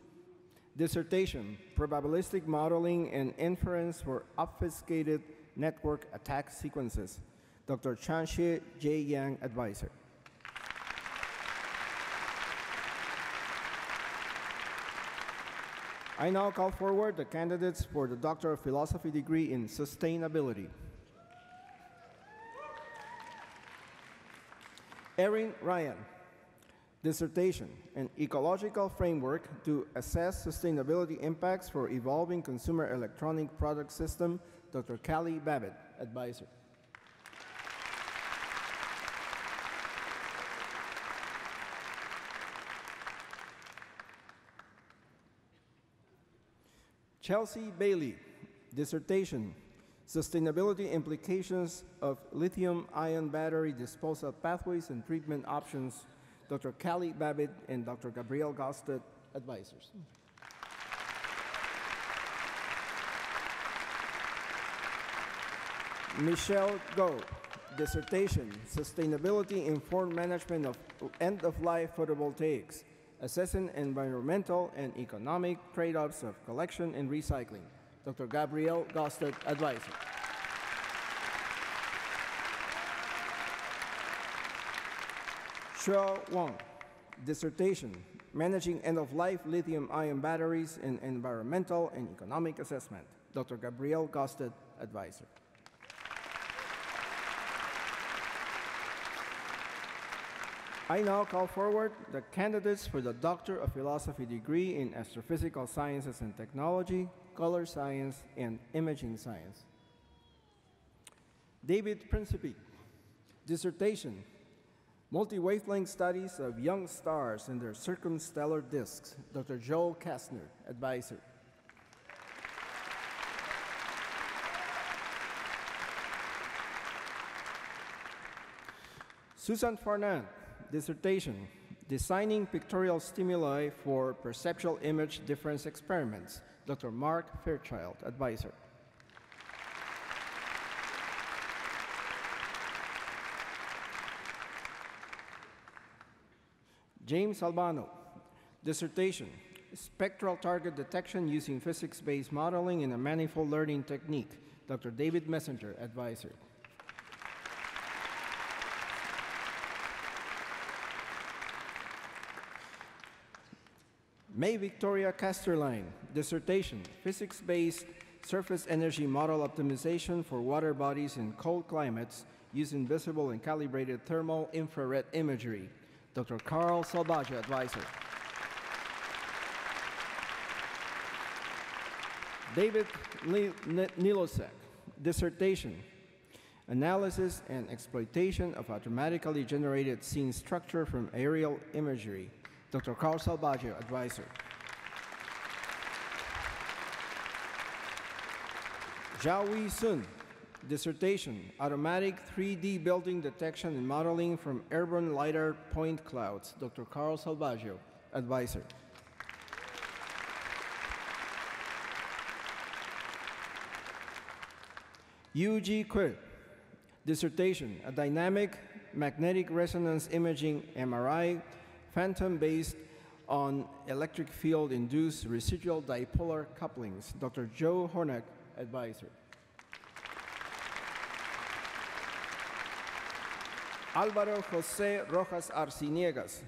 dissertation, Probabilistic Modeling and Inference for Obfuscated Network Attack Sequences. Dr. Chanxie J. Yang, advisor. I now call forward the candidates for the Doctor of Philosophy degree in Sustainability. Erin Ryan, dissertation, An Ecological Framework to Assess Sustainability Impacts for Evolving Consumer Electronic Product System. Dr. Callie Babbitt, advisor. Chelsea Bailey, dissertation, Sustainability Implications of Lithium-Ion Battery Disposal Pathways and Treatment Options. Dr. Callie Babbitt and Dr. Gabriel Gaustad, advisors. Michelle Goh, dissertation, Sustainability Informed Management of End-of-Life Photovoltaics. Assessing environmental and economic trade-offs of collection and recycling. Dr. Gabriel Gaustad, advisor. Shuo Wang, dissertation, Managing End-of-Life Lithium-Ion Batteries in Environmental and Economic Assessment. Dr. Gabriel Gaustad, advisor. I now call forward the candidates for the Doctor of Philosophy degree in Astrophysical Sciences and Technology, Color Science, and Imaging Science. David Principi, dissertation, Multi-Wavelength Studies of Young Stars and Their Circumstellar Disks. Dr. Joel Kastner, advisor. Susan Farnan, dissertation, Designing Pictorial Stimuli for Perceptual Image Difference Experiments. Dr. Mark Fairchild, advisor. James Albano, dissertation, Spectral Target Detection Using Physics-Based Modeling in a Manifold Learning Technique. Dr. David Messenger, advisor. May Victoria Casterline, dissertation, Physics-Based Surface Energy Model Optimization for Water Bodies in Cold Climates Using Visible and Calibrated Thermal Infrared Imagery. Dr. Carl Salbaja, advisor. David Nilosek, dissertation, Analysis and Exploitation of Automatically Generated Scene Structure from Aerial Imagery. Dr. Carl Salbaggio, advisor. Jiaowei Sun, dissertation, Automatic 3D Building Detection and Modeling from Urban LiDAR Point Clouds. Dr. Carl Salbaggio, advisor. Yuji Kui, dissertation, A Dynamic Magnetic Resonance Imaging MRI Phantom Based on Electric Field Induced Residual Dipolar Couplings. Dr. Joe Hornack, advisor. Alvaro Jose Rojas Arciniegas,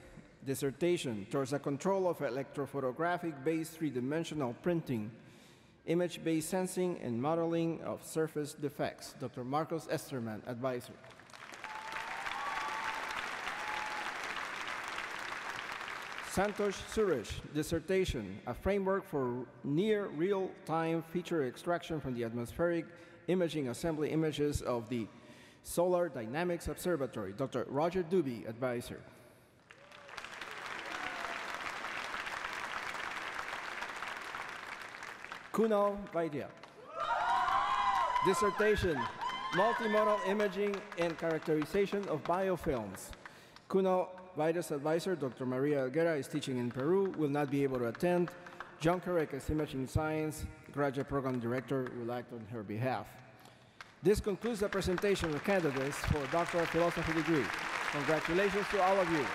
dissertation towards the control of electrophotographic-based three-dimensional printing, image-based sensing, and modeling of surface defects. Dr. Marcos Esterman, advisor. Santosh Suresh, dissertation, a framework for near real-time feature extraction from the atmospheric imaging assembly images of the Solar Dynamics Observatory. Dr. Roger Dubie, advisor. Kunal Vaidya. Dissertation, multimodal imaging and characterization of biofilms. Kunal Vaidya's advisor, Dr. Maria Alguera, is teaching in Peru, will not be able to attend. John Caracas, Imaging Science, Graduate Program Director, will act on her behalf. This concludes the presentation of candidates for a Doctor of Philosophy degree. Congratulations to all of you.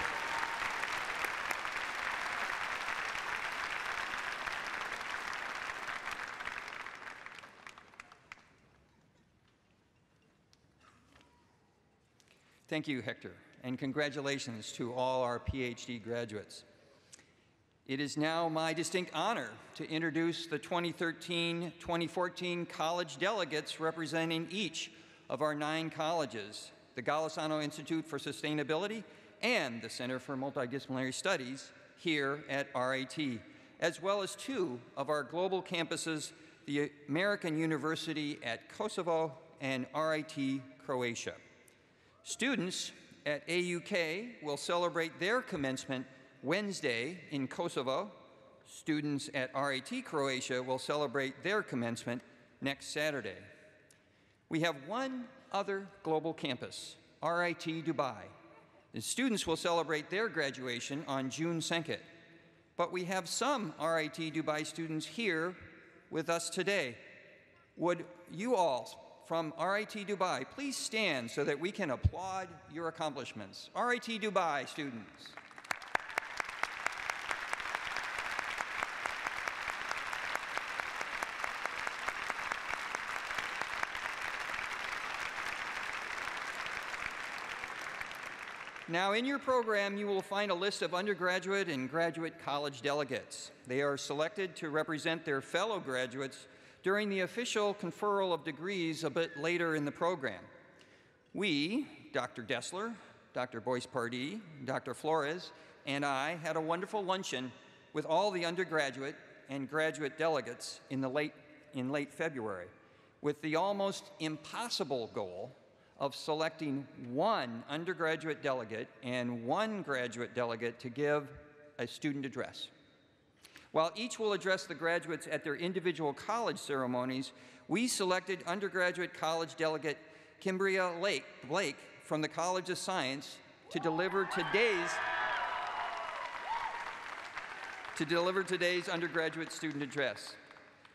Thank you, Hector, and congratulations to all our PhD graduates. It is now my distinct honor to introduce the 2013-2014 college delegates representing each of our 9 colleges, the Golisano Institute for Sustainability and the Center for Multidisciplinary Studies here at RIT, as well as 2 of our global campuses, the American University at Kosovo and RIT Croatia. Students at AUK will celebrate their commencement Wednesday in Kosovo. Students at RIT Croatia will celebrate their commencement next Saturday. We have 1 other global campus, RIT Dubai. The students will celebrate their graduation on June 2nd. But we have some RIT Dubai students here with us today. Would you all from RIT Dubai please stand so that we can applaud your accomplishments? RIT Dubai students. Now, in your program, you will find a list of undergraduate and graduate college delegates. They are selected to represent their fellow graduates during the official conferral of degrees a bit later in the program. We, Dr. Destler, Dr. Boyce-Pardee, Dr. Flores, and I had a wonderful luncheon with all the undergraduate and graduate delegates in late February, with the almost impossible goal of selecting 1 undergraduate delegate and 1 graduate delegate to give a student address. While each will address the graduates at their individual college ceremonies, we selected undergraduate college delegate Kimbria Blake from the College of Science to deliver today's undergraduate student address.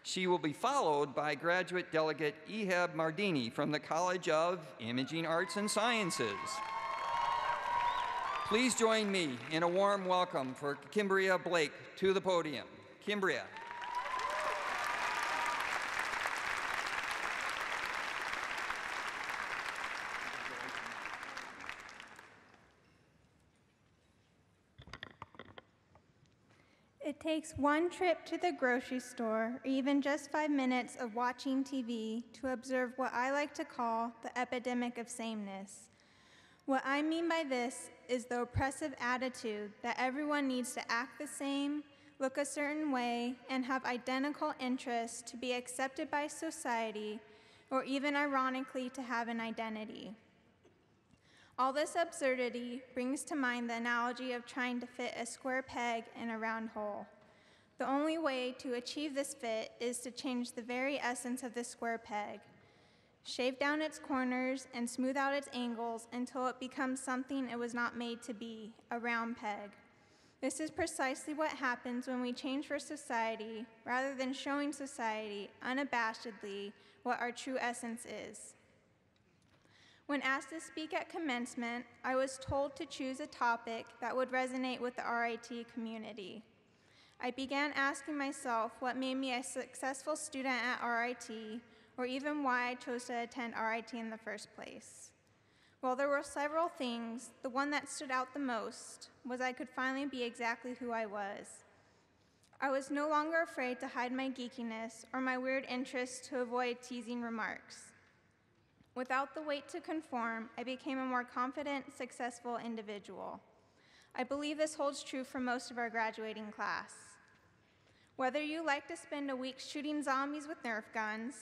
She will be followed by graduate delegate Ehab Mardini from the College of Imaging Arts and Sciences. Please join me in a warm welcome for Kimbria Blake to the podium. Kimbria. It takes one trip to the grocery store, or even just 5 minutes of watching TV, to observe what I like to call the epidemic of sameness. What I mean by this is the oppressive attitude that everyone needs to act the same, look a certain way, and have identical interests to be accepted by society, or even ironically, to have an identity. All this absurdity brings to mind the analogy of trying to fit a square peg in a round hole. The only way to achieve this fit is to change the very essence of the square peg, shave down its corners and smooth out its angles until it becomes something it was not made to be, a round peg. This is precisely what happens when we change for society rather than showing society unabashedly what our true essence is. When asked to speak at commencement, I was told to choose a topic that would resonate with the RIT community. I began asking myself what made me a successful student at RIT, or even why I chose to attend RIT in the first place. While there were several things, the one that stood out the most was I could finally be exactly who I was. I was no longer afraid to hide my geekiness or my weird interests to avoid teasing remarks. Without the weight to conform, I became a more confident, successful individual. I believe this holds true for most of our graduating class. Whether you like to spend a week shooting zombies with Nerf guns,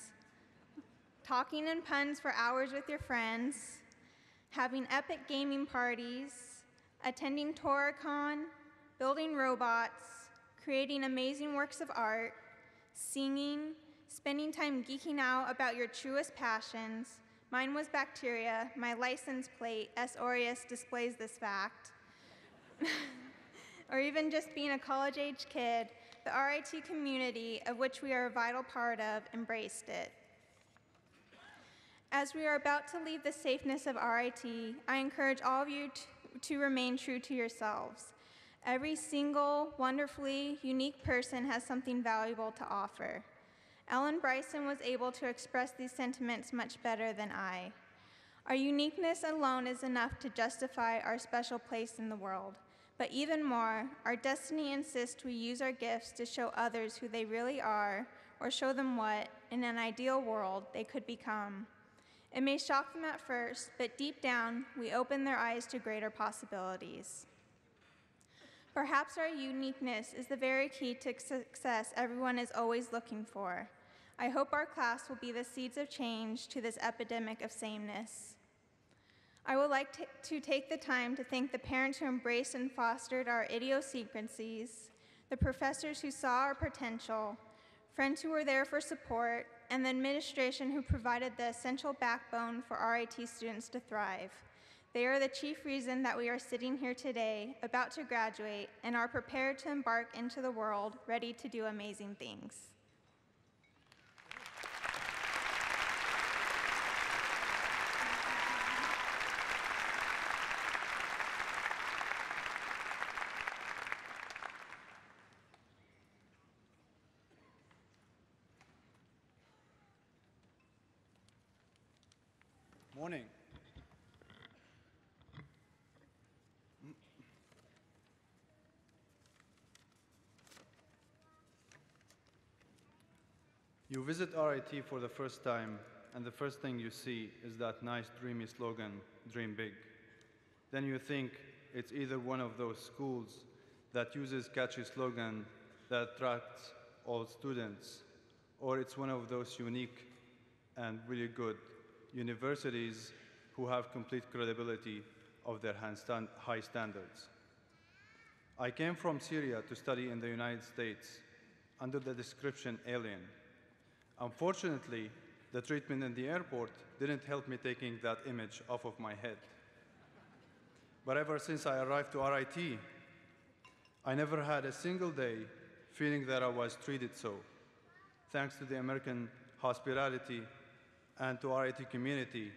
talking in puns for hours with your friends, having epic gaming parties, attending TorahCon, building robots, creating amazing works of art, singing, spending time geeking out about your truest passions. Mine was bacteria. My license plate, S. aureus, displays this fact. Or even just being a college-age kid, the RIT community, of which we are a vital part of, embraced it. As we are about to leave the safeness of RIT, I encourage all of you to remain true to yourselves. Every single wonderfully unique person has something valuable to offer. Ellen Bryson was able to express these sentiments much better than I. Our uniqueness alone is enough to justify our special place in the world. But even more, our destiny insists we use our gifts to show others who they really are, or show them what, in an ideal world, they could become. It may shock them at first, but deep down, we open their eyes to greater possibilities. Perhaps our uniqueness is the very key to success everyone is always looking for. I hope our class will be the seeds of change to this epidemic of sameness. I would like to take the time to thank the parents who embraced and fostered our idiosyncrasies, the professors who saw our potential, friends who were there for support, and the administration who provided the essential backbone for RIT students to thrive. They are the chief reason that we are sitting here today, about to graduate, and are prepared to embark into the world, ready to do amazing things. Morning. You visit RIT for the first time, and the first thing you see is that nice, dreamy slogan, "Dream Big." Then you think it's either one of those schools that uses catchy slogan that attracts all students, or it's one of those unique and really good universities who have complete credibility of their high standards. I came from Syria to study in the United States under the description alien. Unfortunately, the treatment in the airport didn't help me taking that image off of my head. But ever since I arrived to RIT, I never had a single day feeling that I was treated so, thanks to the American hospitality and to RIT community,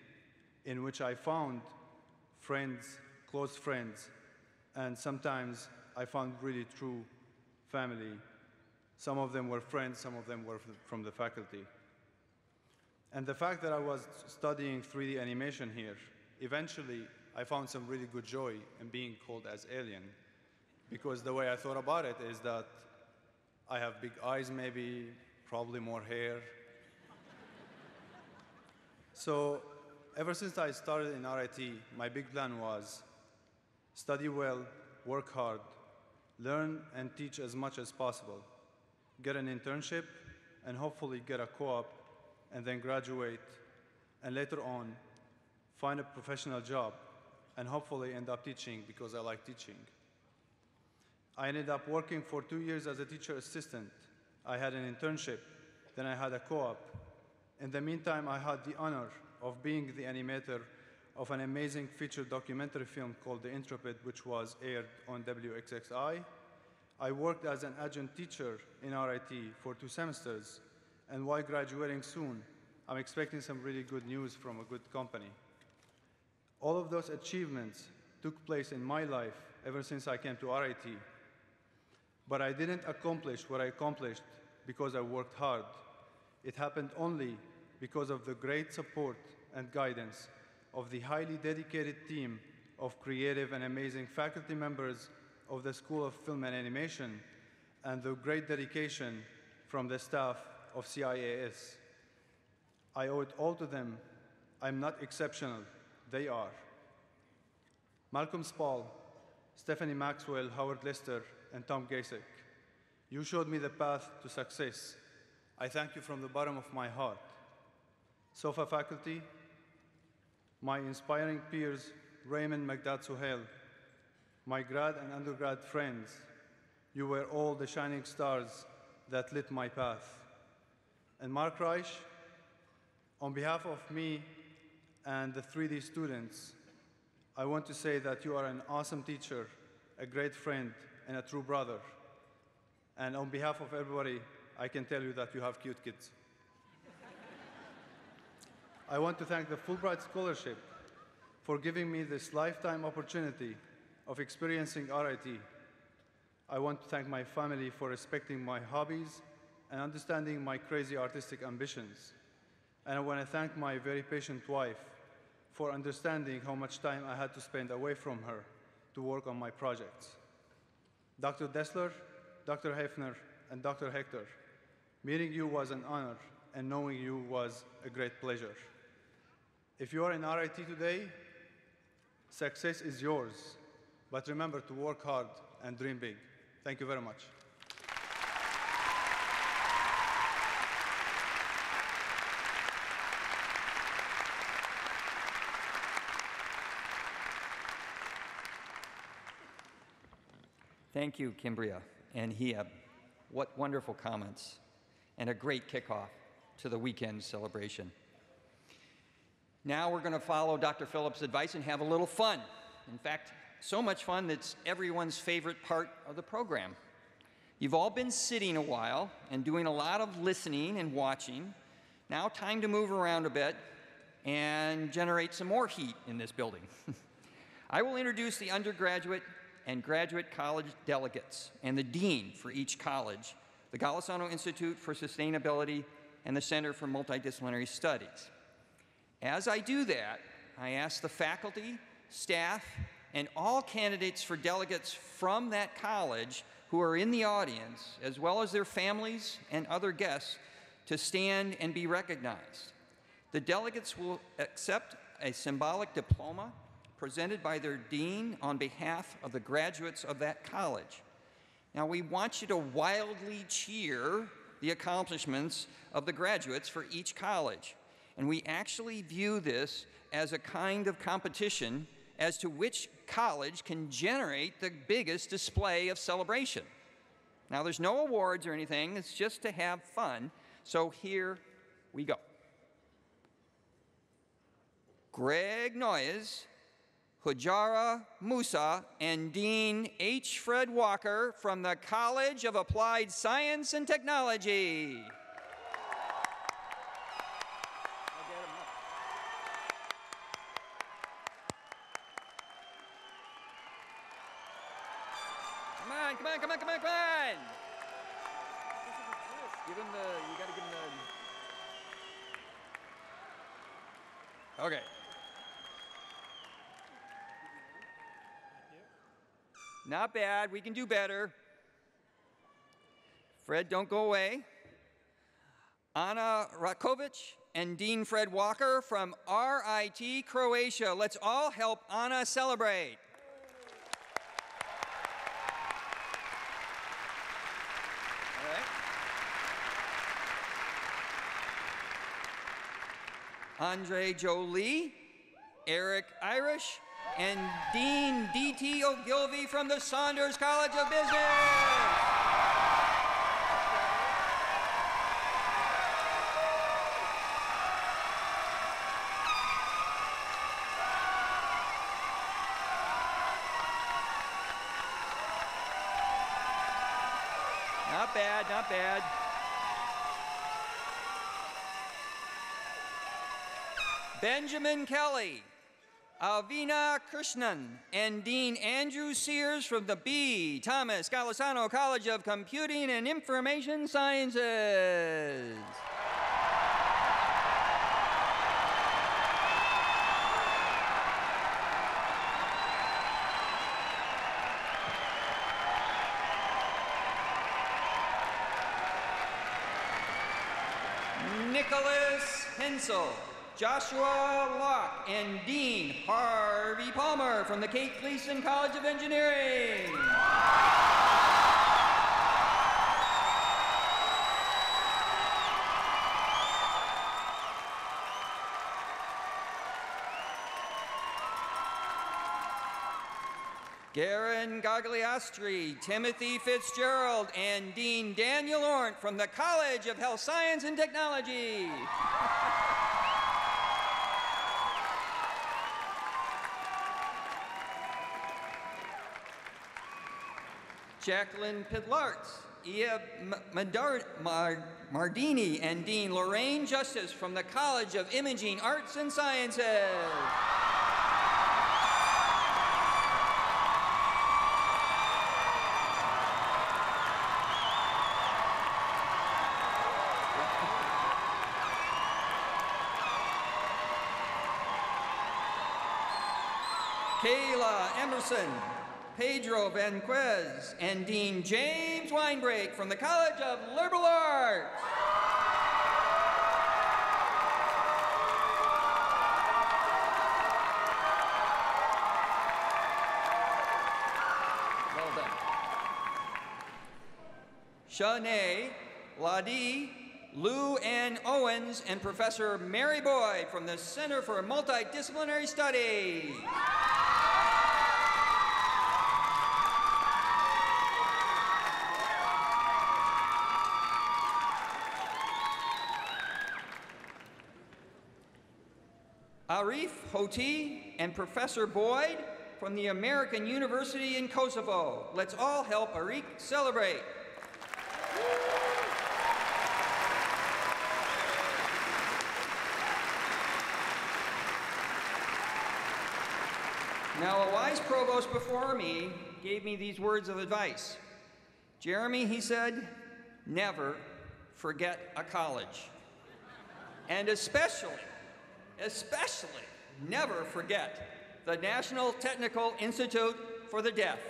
in which I found friends, close friends, and sometimes I found really true family. Some of them were friends, some of them were from the faculty. And the fact that I was studying 3D animation here, eventually I found some really good joy in being called as alien, because the way I thought about it is that I have big eyes maybe, probably more hair. So ever since I started in RIT, my big plan was study well, work hard, learn and teach as much as possible, get an internship, and hopefully get a co-op, and then graduate, and later on, find a professional job, and hopefully end up teaching because I like teaching. I ended up working for 2 years as a teacher assistant. I had an internship, then I had a co-op. In the meantime, I had the honor of being the animator of an amazing feature documentary film called The Intrepid, which was aired on WXXI. I worked as an adjunct teacher in RIT for 2 semesters, and while graduating soon, I'm expecting some really good news from a good company. All of those achievements took place in my life ever since I came to RIT, but I didn't accomplish what I accomplished because I worked hard. It happened only because of the great support and guidance of the highly dedicated team of creative and amazing faculty members of the School of Film and Animation, and the great dedication from the staff of CIAS. I owe it all to them. I'm not exceptional. They are. Malcolm Spall, Stephanie Maxwell, Howard Lester, and Tom Gasek. You showed me the path to success. I thank you from the bottom of my heart. SOFA faculty, my inspiring peers, Raymond Magdad Suhail, my grad and undergrad friends, you were all the shining stars that lit my path. And Mark Reich, on behalf of me and the 3D students, I want to say that you are an awesome teacher, a great friend, and a true brother. And on behalf of everybody, I can tell you that you have cute kids. I want to thank the Fulbright Scholarship for giving me this lifetime opportunity of experiencing RIT. I want to thank my family for respecting my hobbies and understanding my crazy artistic ambitions. And I want to thank my very patient wife for understanding how much time I had to spend away from her to work on my projects. Dr. Destler, Dr. Haefner, and Dr. Hector, meeting you was an honor, and knowing you was a great pleasure. If you are in RIT today, success is yours. But remember to work hard and dream big. Thank you very much. Thank you, Kimbria and Hiab. What wonderful comments and a great kickoff to the weekend celebration. Now we're going to follow Dr. Phillips' advice and have a little fun. In fact, so much fun that's everyone's favorite part of the program. You've all been sitting a while and doing a lot of listening and watching. Now time to move around a bit and generate some more heat in this building. I will introduce the undergraduate and graduate college delegates and the dean for each college, the Golisano Institute for Sustainability and the Center for Multidisciplinary Studies. As I do that, I ask the faculty, staff, and all candidates for delegates from that college who are in the audience, as well as their families and other guests, to stand and be recognized. The delegates will accept a symbolic diploma presented by their dean on behalf of the graduates of that college. Now, we want you to wildly cheer the accomplishments of the graduates for each college. And we actually view this as a kind of competition as to which college can generate the biggest display of celebration. Now, there's no awards or anything. It's just to have fun. So here we go. Greg Noyes, Hujara Musa, and Dean H. Fred Walker from the College of Applied Science and Technology. Come on, come on, come on, come on! Give him the, you gotta give him the... Okay. Not bad, we can do better. Fred, don't go away. Ana Rakovic and Dean Fred Walker from RIT Croatia. Let's all help Ana celebrate. Andre Jolie, Eric Irish, and Dean D.T. Ogilvie from the Saunders College of Business. Not bad, not bad. Benjamin Kelly, Avina Krishnan, and Dean Andrew Sears from the B. Thomas Golisano College of Computing and Information Sciences. Nicholas Hensel, Joshua Locke, and Dean Harvey Palmer from the Kate Gleason College of Engineering. Garen Gagliostri, Timothy Fitzgerald, and Dean Daniel Ornt from the College of Health Science and Technology. Jacqueline Pidlartz, Ia Mardini, and Dean Lorraine Justice from the College of Imaging Arts and Sciences. Kayla Emerson, Pedro Vanquez, and Dean James Weinbrake from the College of Liberal Arts. Well done. Shanae, Ladi, Lou Ann Owens, and Professor Mary Boyd from the Center for Multidisciplinary Studies. Arif Hoti and Professor Boyd from the American University in Kosovo. Let's all help Arif celebrate. Now, a wise provost before me gave me these words of advice. Jeremy, he said, never forget a college. And especially never forget the National Technical Institute for the Deaf.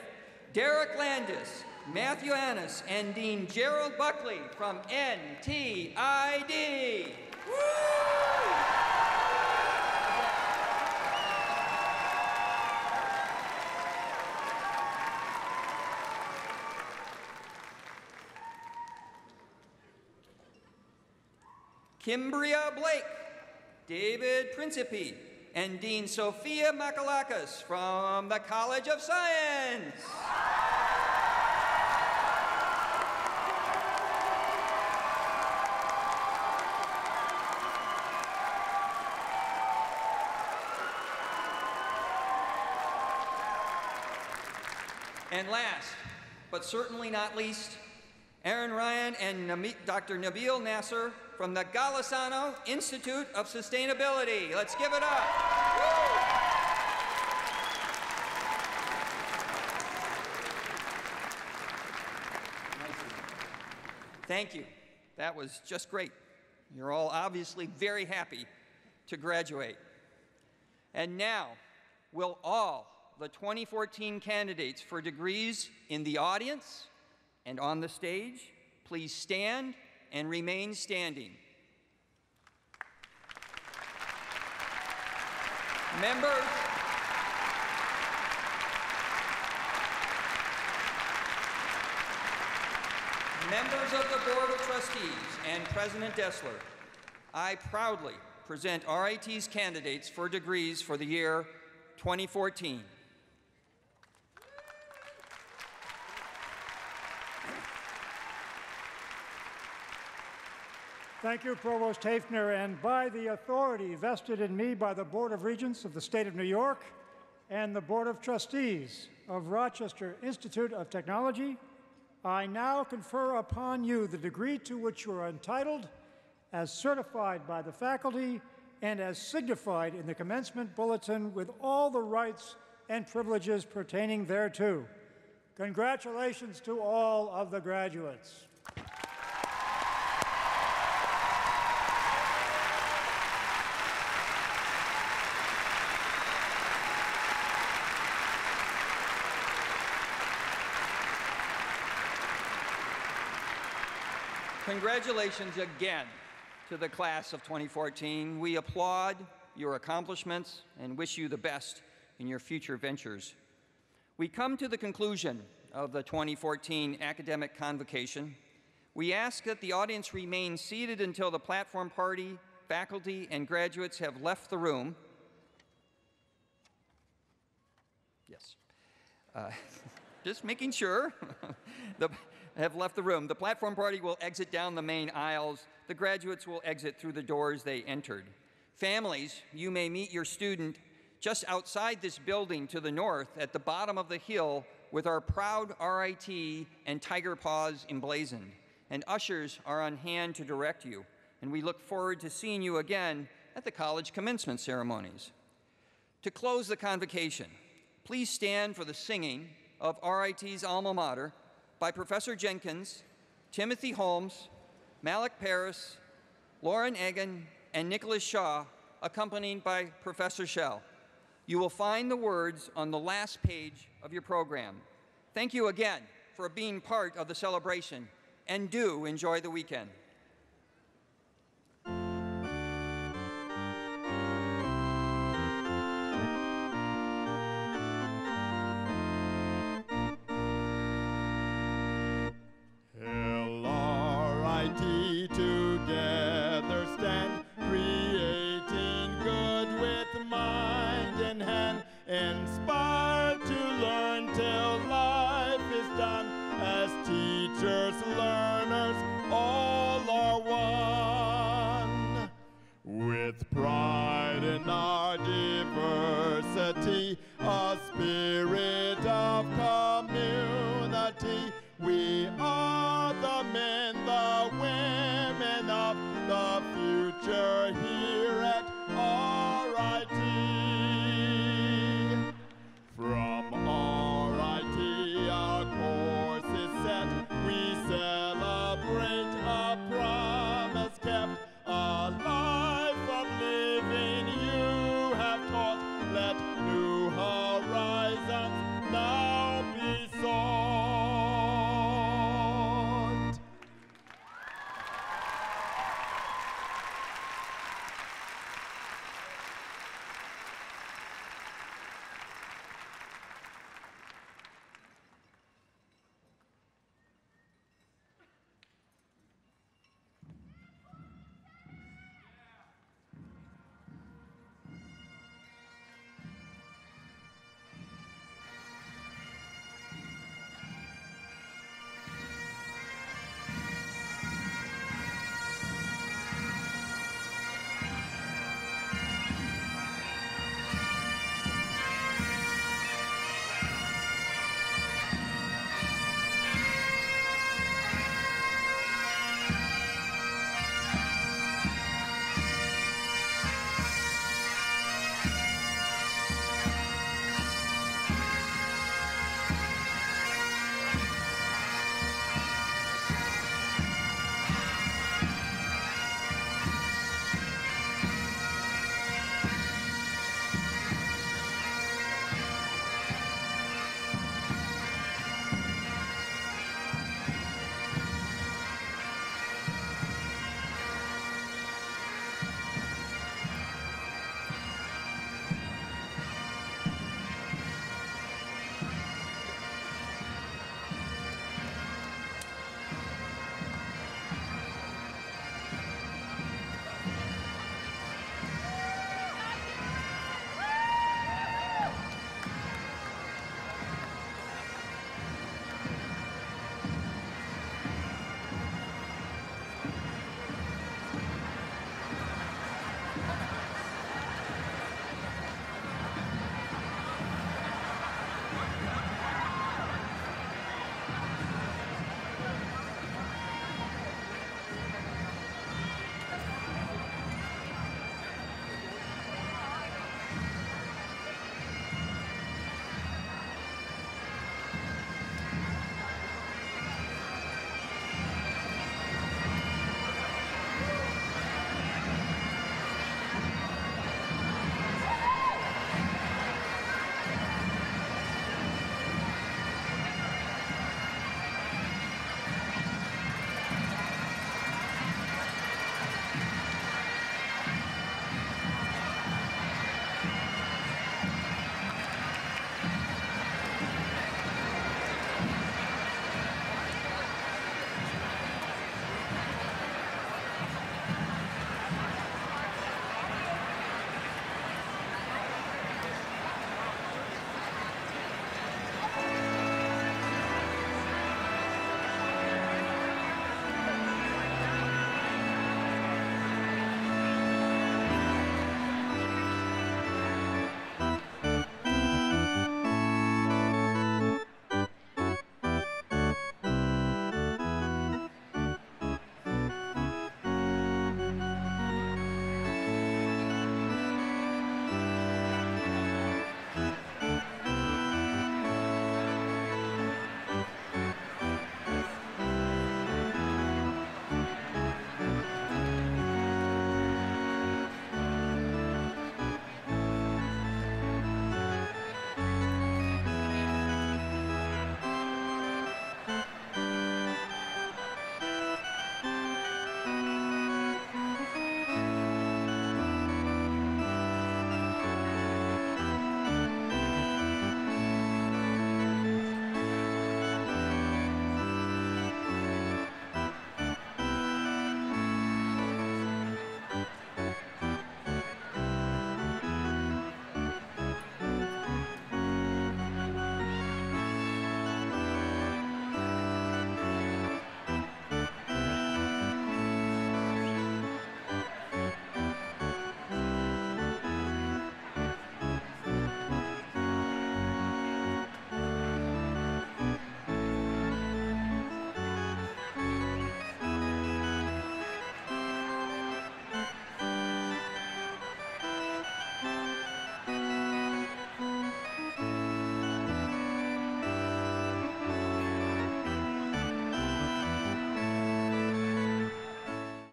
Derek Landis, Matthew Annis, and Dean Gerald Buckley from NTID. Woo! Kimbria Blake, David Principi, and Dean Sophia Makalakis from the College of Science. And last, but certainly not least, Aaron Ryan and Dr. Nabil Nasser from the Golisano Institute of Sustainability. Let's give it up. Woo! Thank you. That was just great. You're all obviously very happy to graduate. And now, will all the 2014 candidates for degrees in the audience and on the stage please stand and remain standing. Members of the Board of Trustees and President Destler, I proudly present RIT's candidates for degrees for the year 2014. Thank you, Provost Haefner, and by the authority vested in me by the Board of Regents of the State of New York and the Board of Trustees of Rochester Institute of Technology, I now confer upon you the degree to which you are entitled as certified by the faculty and as signified in the commencement bulletin with all the rights and privileges pertaining thereto. Congratulations to all of the graduates. Congratulations again to the class of 2014. We applaud your accomplishments and wish you the best in your future ventures. We come to the conclusion of the 2014 academic convocation. We ask that the audience remain seated until the platform party, faculty, and graduates have left the room. Yes. Just making sure have left the room. The platform party will exit down the main aisles. The graduates will exit through the doors they entered. Families, you may meet your student just outside this building to the north at the bottom of the hill with our proud RIT and tiger paws emblazoned. And ushers are on hand to direct you. And we look forward to seeing you again at the college commencement ceremonies. To close the convocation, please stand for the singing of RIT's alma mater by Professor Jenkins, Timothy Holmes, Malik Paris, Lauren Egan, and Nicholas Shaw, accompanied by Professor Schell. You will find the words on the last page of your program. Thank you again for being part of the celebration, and do enjoy the weekend. Pride in our